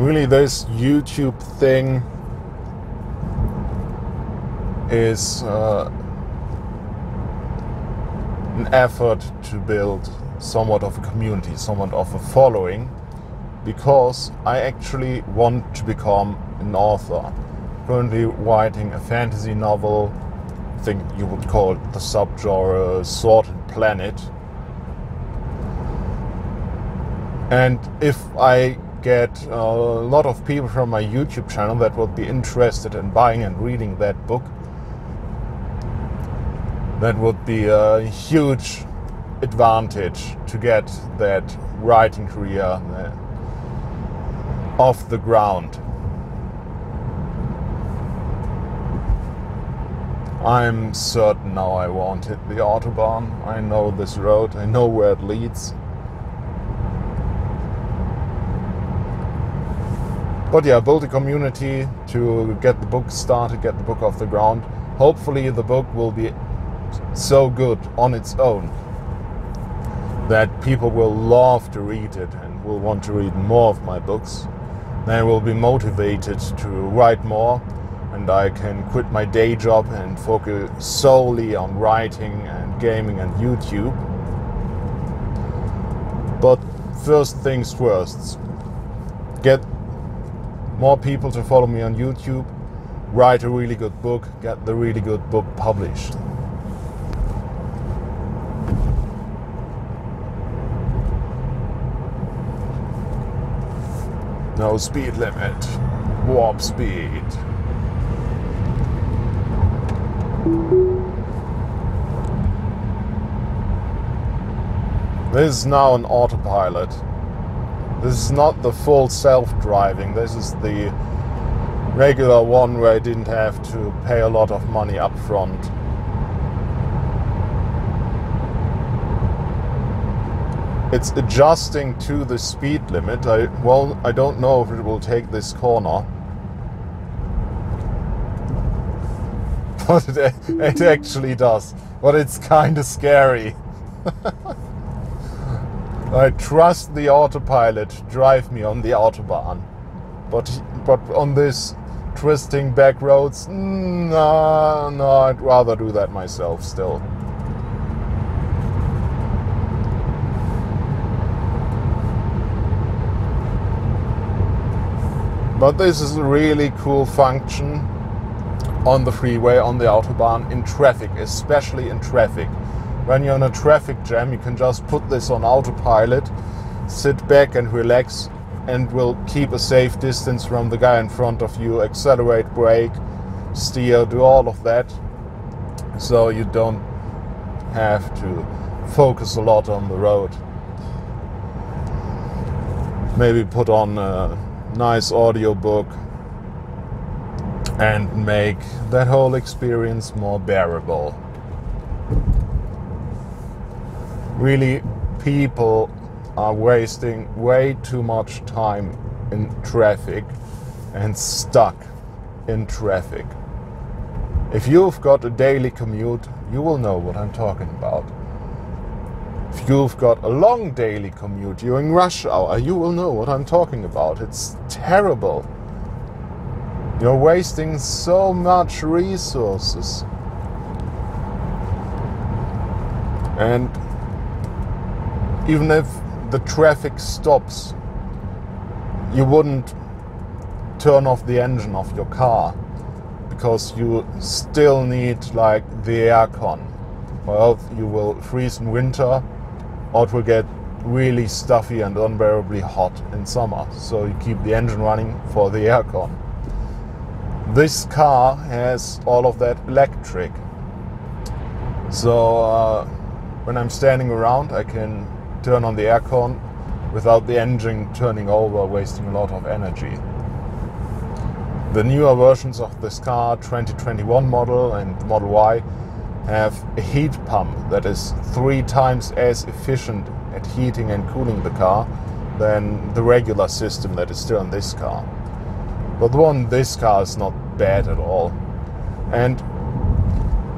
Really, this YouTube thing is uh, an effort to build somewhat of a community, somewhat of a following, because I actually want to become an author. Currently writing a fantasy novel, I think you would call it the subgenre Sorted Planet. And if I get a lot of people from my YouTube channel that would be interested in buying and reading that book, that would be a huge advantage to get that writing career off the ground. I'm certain now I won't hit the Autobahn. I know this road, I know where it leads. But yeah, build a community to get the book started, get the book off the ground. Hopefully the book will be so good on its own that people will love to read it and will want to read more of my books. They will be motivated to write more, and I can quit my day job and focus solely on writing and gaming and YouTube. But first things first, get more people to follow me on YouTube, write a really good book, get the really good book published. No speed limit, warp speed. This is now an autopilot. This is not the full self-driving. This is the regular one where I didn't have to pay a lot of money up front. It's adjusting to the speed limit. I, well, I don't know if it will take this corner. But it, it actually does. But it's kind of scary. I trust the autopilot to drive me on the Autobahn. But, but on this twisting back roads, no, no, I'd rather do that myself still. But this is a really cool function on the freeway, on the Autobahn, in traffic, especially in traffic. When you're in a traffic jam, you can just put this on autopilot, sit back and relax, and will keep a safe distance from the guy in front of you, accelerate, brake, steer, do all of that. So you don't have to focus a lot on the road. Maybe put on a nice audiobook and make that whole experience more bearable. Really, people are wasting way too much time in traffic and stuck in traffic. If you've got a daily commute, you will know what I'm talking about. If you've got a long daily commute during rush hour, you will know what I'm talking about. It's terrible. You're wasting so much resources. And even if the traffic stops, you wouldn't turn off the engine of your car because you still need, like, the aircon. Well, you will freeze in winter, or it will get really stuffy and unbearably hot in summer. So you keep the engine running for the aircon. This car has all of that electric, so uh, when I'm standing around, I can turn on the aircon without the engine turning over, wasting a lot of energy. The newer versions of this car, twenty twenty-one model and Model Y, have a heat pump that is three times as efficient at heating and cooling the car than the regular system that is still in this car. But the one in this car is not bad at all. And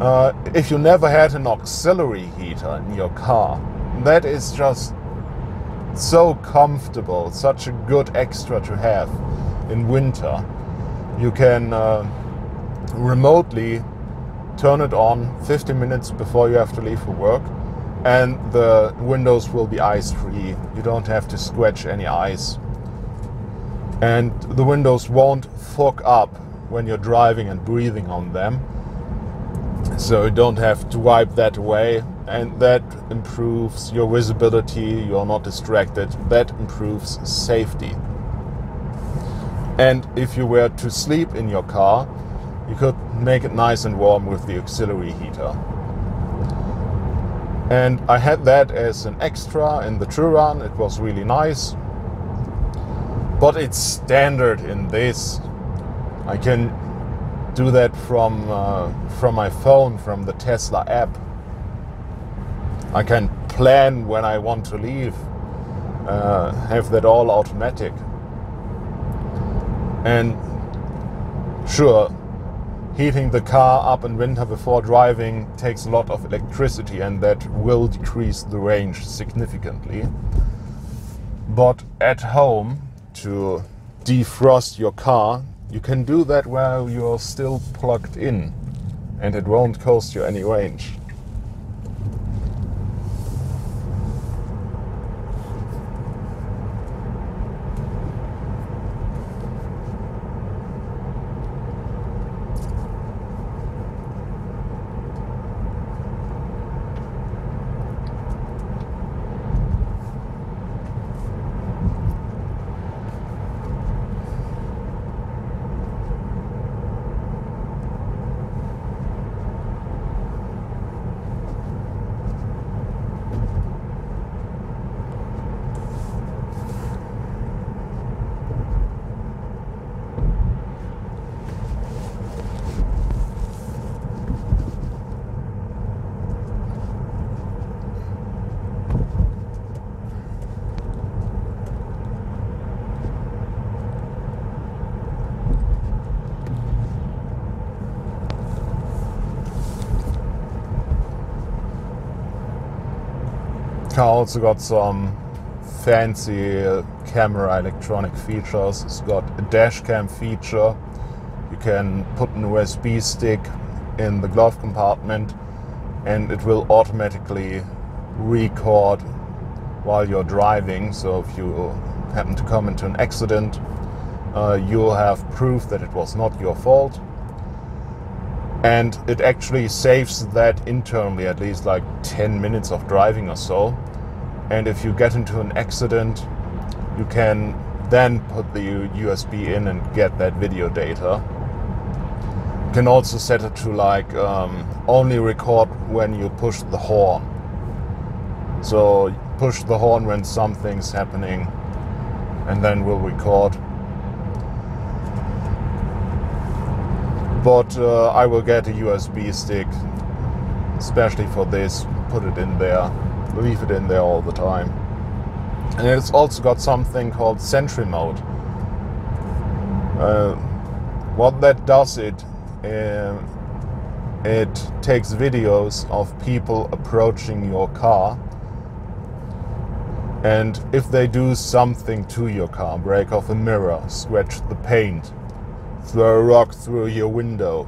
uh, if you never had an auxiliary heater in your car, that is just so comfortable, such a good extra to have in winter. You can uh, remotely turn it on fifteen minutes before you have to leave for work, and the windows will be ice-free. You don't have to scratch any ice. And the windows won't fog up when you're driving and breathing on them. So you don't have to wipe that away. And that improves your visibility. You're not distracted. That improves safety. And if you were to sleep in your car, you could make it nice and warm with the auxiliary heater. And I had that as an extra in the Touran. It was really nice. But it's standard in this. I can do that from uh, from my phone, from the Tesla app. I can plan when I want to leave, uh, have that all automatic. And sure, heating the car up in winter before driving takes a lot of electricity, and that will decrease the range significantly. But at home, to defrost your car, you can do that while you're still plugged in, and it won't cost you any range. car also got some fancy camera electronic features. It's got a dash cam feature. You can put an U S B stick in the glove compartment and it will automatically record while you're driving. So if you happen to come into an accident, uh, you'll have proof that it was not your fault. And it actually saves that internally, at least like ten minutes of driving or so. And if you get into an accident, you can then put the U S B in and get that video data. You can also set it to like um, only record when you push the horn. So push the horn when something's happening and then we'll record. But uh, I will get a U S B stick, especially for this, put it in there, leave it in there all the time. And it's also got something called Sentry Mode. Uh, what that does, it, uh, it takes videos of people approaching your car. And if they do something to your car, break off a mirror, scratch the paint, throw a rock through your window,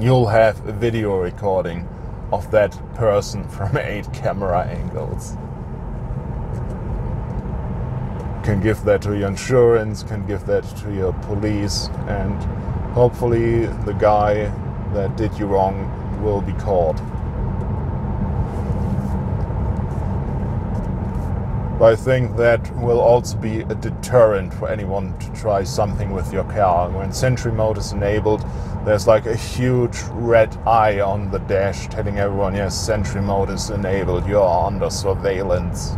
you'll have a video recording of that person from eight camera angles. Can give that to your insurance, can give that to your police, and hopefully the guy that did you wrong will be caught. I think that will also be a deterrent for anyone to try something with your car. When Sentry Mode is enabled, there's like a huge red eye on the dash telling everyone, yes, Sentry Mode is enabled, you are under surveillance.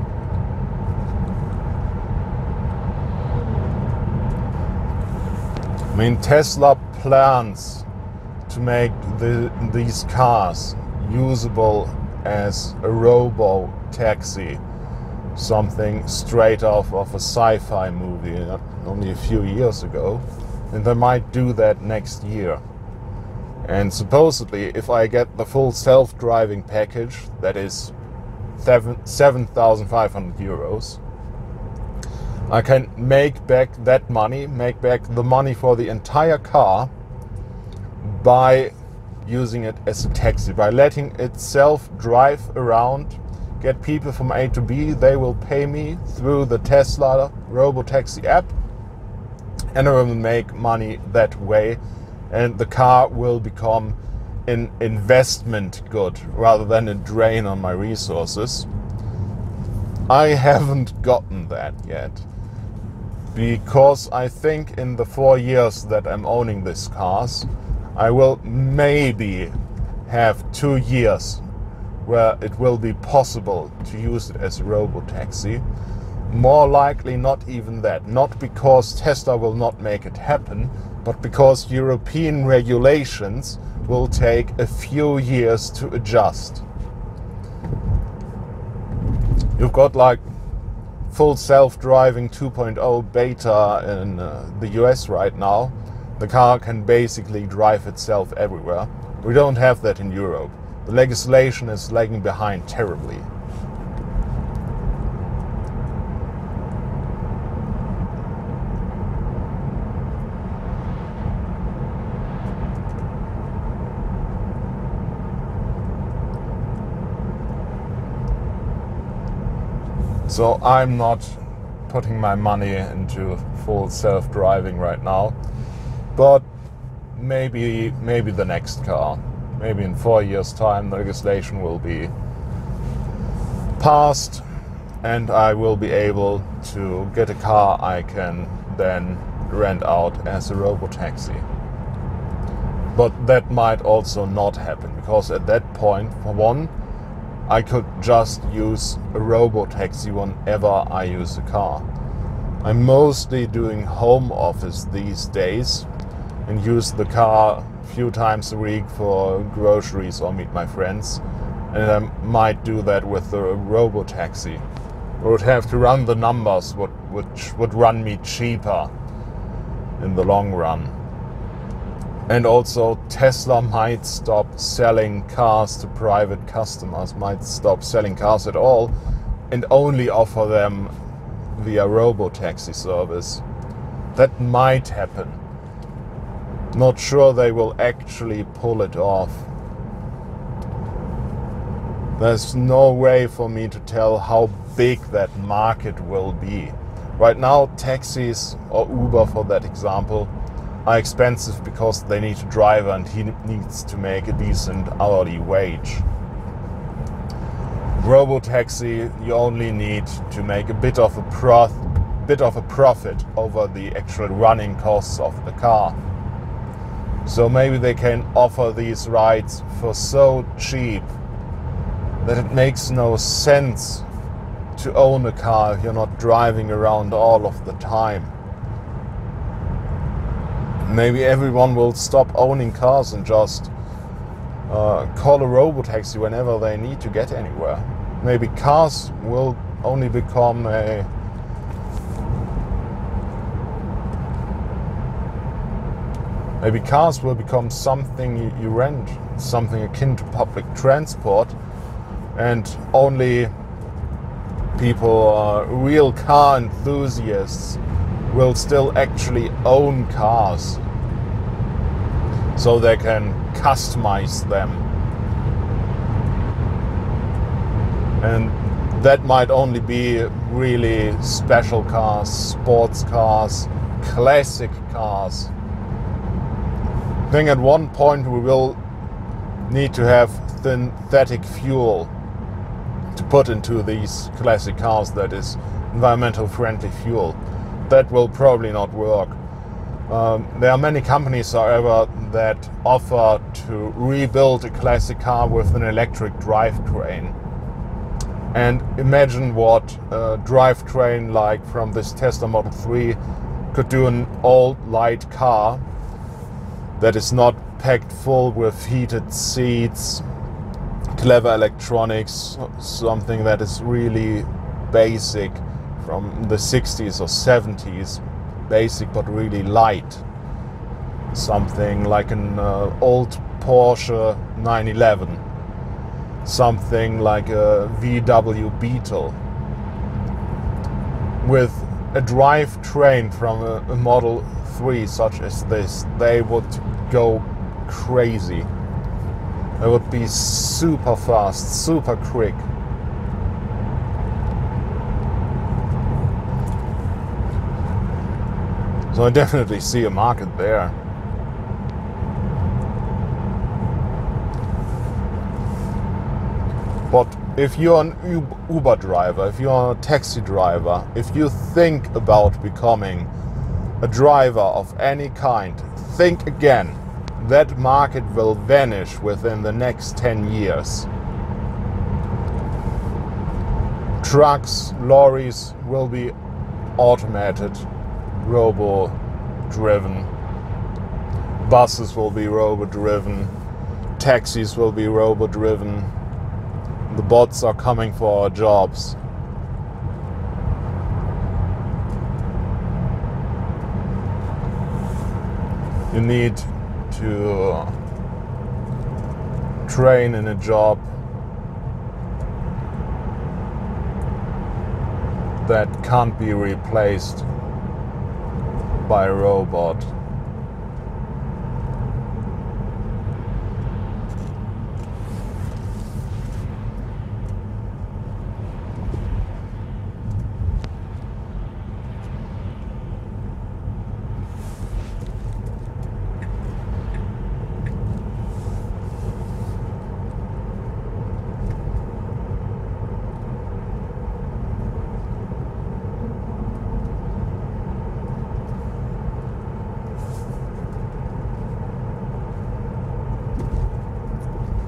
I mean, Tesla plans to make the, these cars usable as a robo-taxi. Something straight off of a sci-fi movie only a few years ago, and they might do that next year. And supposedly, if I get the full self-driving package, that is seven thousand five hundred euros, I can make back that money, make back the money for the entire car by using it as a taxi, by letting itself drive around, get people from A to B. They will pay me through the Tesla Robotaxi app and I will make money that way, and the car will become an investment good rather than a drain on my resources. I haven't gotten that yet because I think in the four years that I'm owning this car, I will maybe have two years where it will be possible to use it as a robo-taxi. More likely not even that, not because Tesla will not make it happen, but because European regulations will take a few years to adjust. You've got like full self-driving two point oh beta in uh, the U S right now. The car can basically drive itself everywhere. We don't have that in Europe. The legislation is lagging behind terribly. So I'm not putting my money into full self-driving right now, but maybe maybe the next car. Maybe in four years' time, the legislation will be passed and I will be able to get a car I can then rent out as a robo-taxi. But that might also not happen, because at that point, for one, I could just use a robo-taxi whenever I use a car. I'm mostly doing home office these days and use the car a few times a week for groceries or meet my friends, and I might do that with the robo-taxi. I would have to run the numbers, which would run me cheaper in the long run. And also Tesla might stop selling cars to private customers, might stop selling cars at all and only offer them via robo-taxi service. That might happen. Not sure they will actually pull it off. There's no way for me to tell how big that market will be. Right now, taxis, or Uber for that example, are expensive because they need a driver and he needs to make a decent hourly wage. Robotaxi, you only need to make a bit of a prof, bit of a profit over the actual running costs of the car. So maybe they can offer these rides for so cheap that it makes no sense to own a car if you're not driving around all of the time. Maybe everyone will stop owning cars and just uh, call a robo-taxi whenever they need to get anywhere. Maybe cars will only become a maybe cars will become something you, you rent, something akin to public transport, and only people, uh, real car enthusiasts, will still actually own cars so they can customize them. And that might only be really special cars, sports cars, classic cars. I think at one point we will need to have synthetic fuel to put into these classic cars, that is environmental friendly fuel. That will probably not work. Um, there are many companies, however, that offer to rebuild a classic car with an electric drivetrain. And imagine what a drivetrain like from this Tesla Model three could do an old light car that is not packed full with heated seats, clever electronics, something that is really basic, from the sixties or seventies, basic but really light. Something like an uh, old Porsche nine eleven, something like a V W Beetle. With a drivetrain from a, a Model three such as this, they would go crazy. They would be super fast, super quick. So I definitely see a market there. But if you're an Uber driver, if you're a taxi driver, if you think about becoming a driver of any kind, think again. That market will vanish within the next ten years. Trucks, lorries will be automated, robo-driven. Buses will be robo-driven. Taxis will be robo-driven. The bots are coming for our jobs. You need to train in a job that can't be replaced by a robot.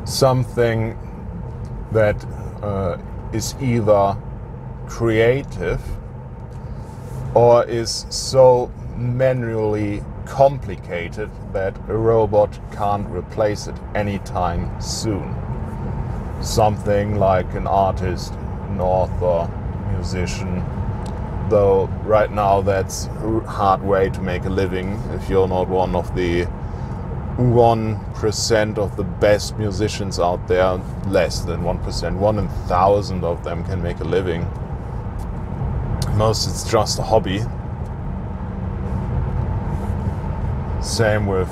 Something that uh, is either creative or is so manually complicated that a robot can't replace it anytime soon. Something like an artist, an author, musician, though right now that's a hard way to make a living if you're not one of the one percent of the best musicians out there, less than one percent, one in one thousand of them can make a living. Most it's just a hobby. Same with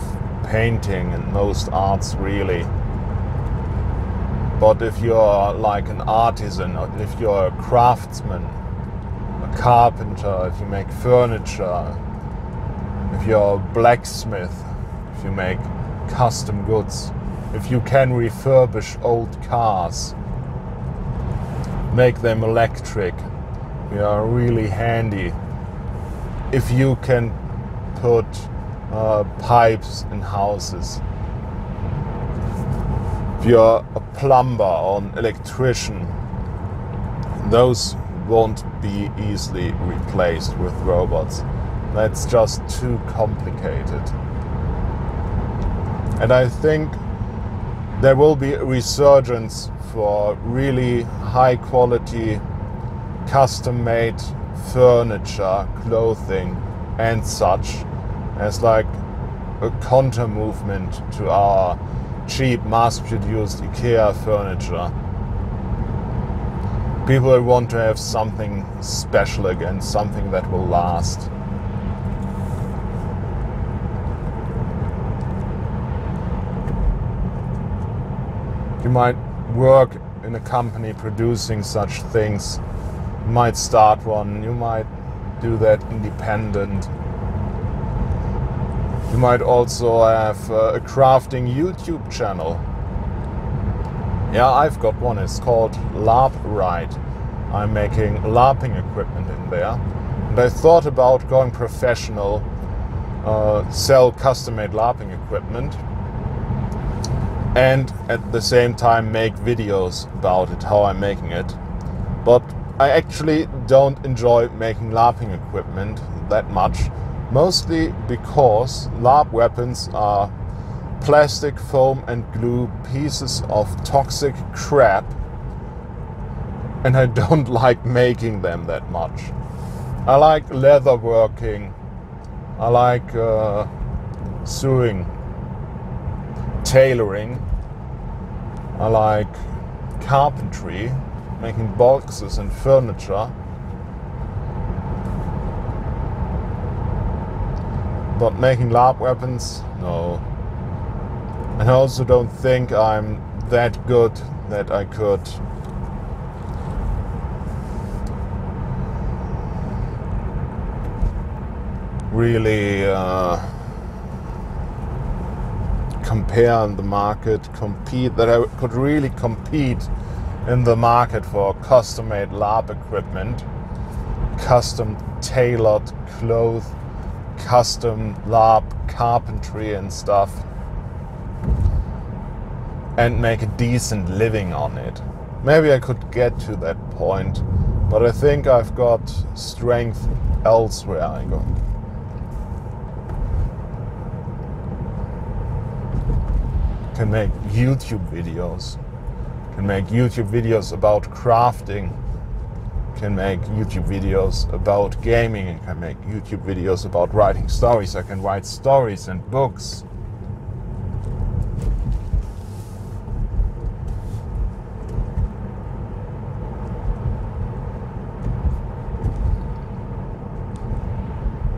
painting and most arts, really. But if you're like an artisan, or if you're a craftsman, a carpenter, if you make furniture, if you're a blacksmith, if you make custom goods, if you can refurbish old cars, make them electric, you are really handy. If you can put uh, pipes in houses, if you're a plumber or an electrician, those won't be easily replaced with robots. That's just too complicated. And I think there will be a resurgence for really high quality, custom-made furniture, clothing and such, as like a counter movement to our cheap, mass-produced IKEA furniture. People want to have something special again, something that will last. You might work in a company producing such things. You might start one. You might do that independent. You might also have a crafting YouTube channel. Yeah, I've got one. It's called LARP Ride. I'm making LARPing equipment in there. And I thought about going professional, uh, sell custom-made LARPing equipment, and at the same time make videos about it, how I'm making it. But I actually don't enjoy making LARPing equipment that much, mostly because LARP weapons are plastic, foam and glue pieces of toxic crap, and I don't like making them that much. I like leather working, I like uh, sewing, tailoring, I like carpentry, making boxes and furniture, but making LARP weapons, no. And I also don't think I'm that good that I could really uh, compare in the market, compete, that I could really compete in the market for custom-made LARP equipment, custom-tailored clothes, custom LARP carpentry and stuff, and make a decent living on it. Maybe I could get to that point, but I think I've got strength elsewhere I go. Can make YouTube videos, can make YouTube videos about crafting, can make YouTube videos about gaming, and can make YouTube videos about writing stories. I can write stories and books.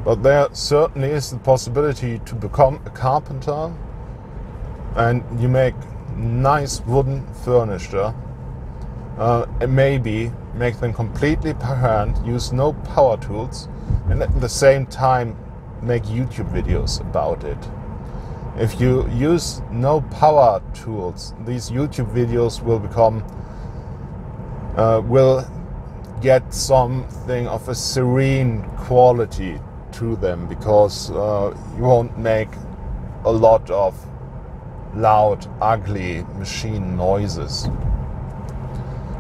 But there certainly is the possibility to become a carpenter, and you make nice wooden furniture, uh, and maybe make them completely per hand, use no power tools, and at the same time make YouTube videos about it. If you use no power tools, these YouTube videos will become, uh, will get something of a serene quality to them, because uh, you won't make a lot of loud, ugly machine noises.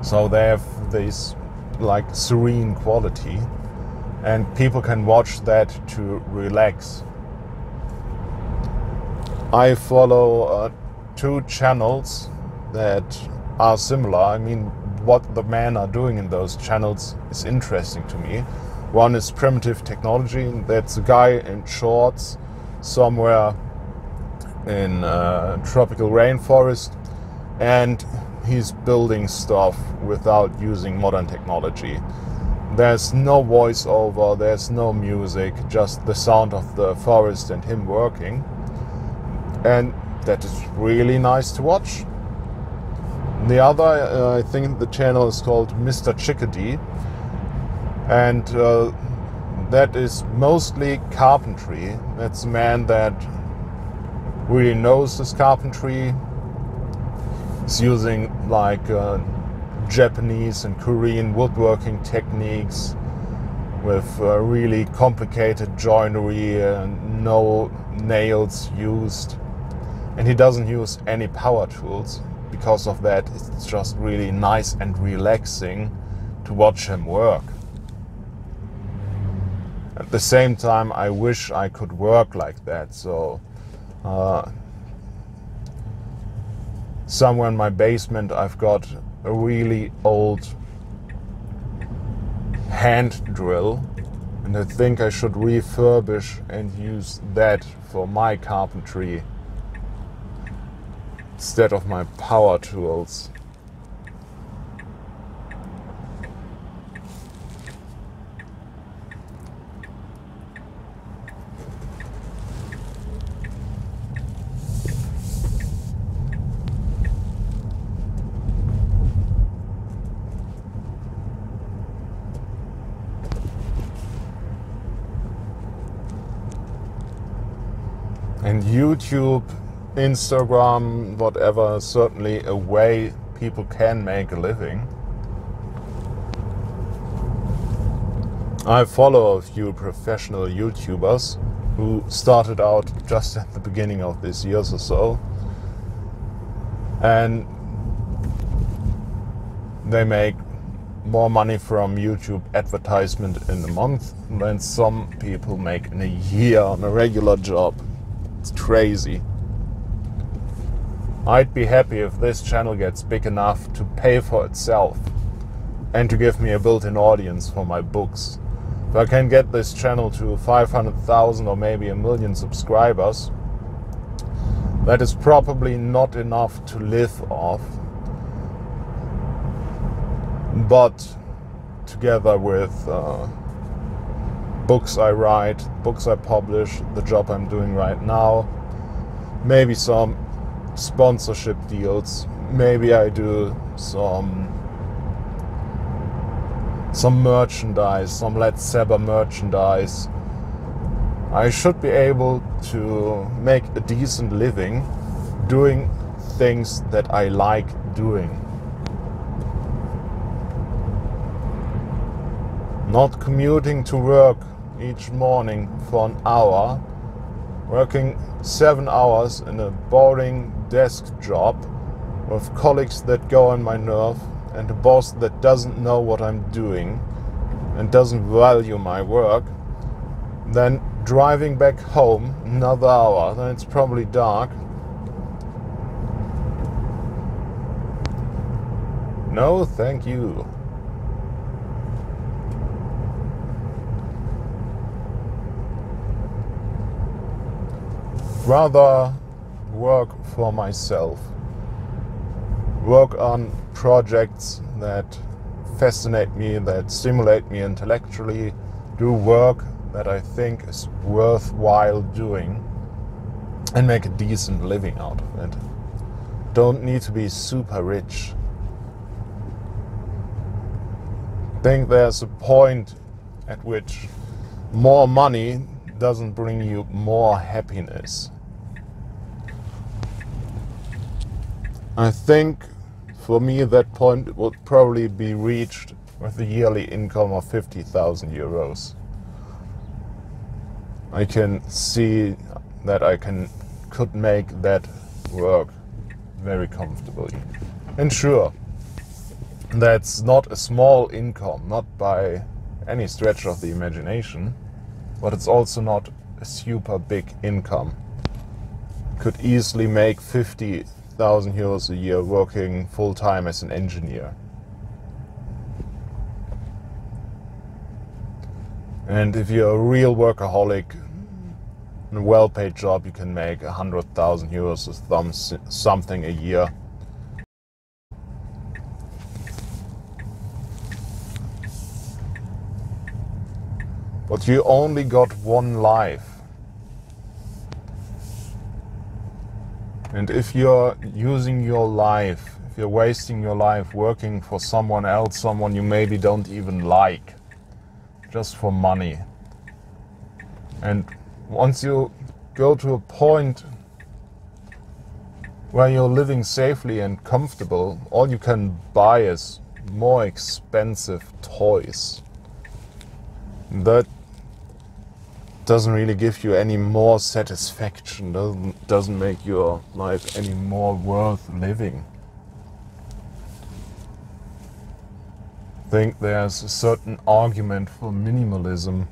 So they have this like serene quality, and people can watch that to relax. I follow uh, two channels that are similar. I mean, what the men are doing in those channels is interesting to me. One is Primitive Technology, and that's a guy in shorts somewhere in uh, tropical rainforest, and he's building stuff without using modern technology. There's no voiceover, there's no music, just the sound of the forest and him working. And that is really nice to watch. The other, uh, I think the channel is called Mister Chickadee. And uh, that is mostly carpentry. That's a man that really knows his carpentry. He's using like uh, Japanese and Korean woodworking techniques with uh, really complicated joinery and no nails used. And he doesn't use any power tools. Because of that, it's just really nice and relaxing to watch him work. At the same time, I wish I could work like that. So uh, somewhere in my basement, I've got a really old hand drill, and I think I should refurbish and use that for my carpentry instead of my power tools. And YouTube, Instagram, whatever, certainly a way people can make a living. I follow a few professional YouTubers who started out just at the beginning of this year or so. And they make more money from YouTube advertisement in a month than some people make in a year on a regular job. It's crazy. I'd be happy if this channel gets big enough to pay for itself and to give me a built-in audience for my books. If I can get this channel to five hundred thousand or maybe a million subscribers, that is probably not enough to live off. But together with uh, books I write, books I publish, the job I'm doing right now, maybe some sponsorship deals, maybe I do some some merchandise, some Let's Seba merchandise, I should be able to make a decent living doing things that I like doing. Not commuting to work each morning for an hour, working seven hours in a boring desk job with colleagues that go on my nerve and a boss that doesn't know what I'm doing and doesn't value my work, then driving back home another hour, then it's probably dark. No, thank you. Rather work for myself, work on projects that fascinate me, that stimulate me intellectually, do work that I think is worthwhile doing and make a decent living out of it. Don't need to be super rich. I think there's a point at which more money doesn't bring you more happiness. I think for me that point would probably be reached with a yearly income of fifty thousand euros. I can see that I can could make that work very comfortably. And sure, that's not a small income, not by any stretch of the imagination, but it's also not a super big income. Could easily make fifty thousand euros a year working full-time as an engineer. And if you're a real workaholic, a well-paid job, you can make one hundred thousand euros or something a year. But you only got one life. And if you're using your life, if you're wasting your life working for someone else, someone you maybe don't even like, just for money. And once you go to a point where you're living safely and comfortable, all you can buy is more expensive toys. That doesn't really give you any more satisfaction, doesn't, doesn't make your life any more worth living. I think there's a certain argument for minimalism,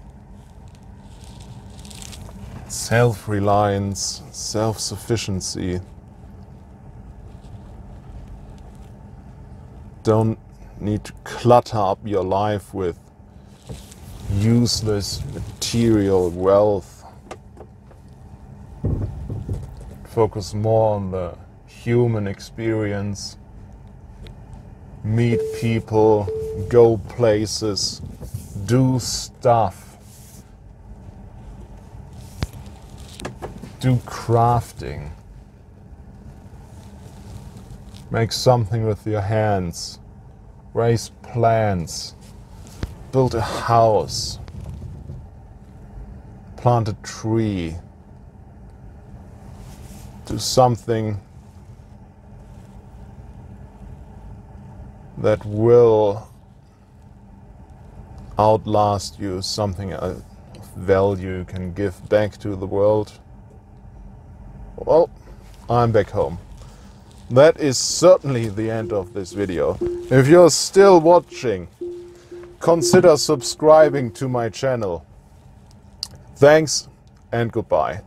self-reliance, self-sufficiency. Don't need to clutter up your life with useless material wealth. Focus more on the human experience. Meet people, go places, do stuff, do crafting, make something with your hands, raise plants, build a house, plant a tree, do something that will outlast you, something of value you can give back to the world. Well, I'm back home. That is certainly the end of this video. If you're still watching, consider subscribing to my channel. Thanks and goodbye.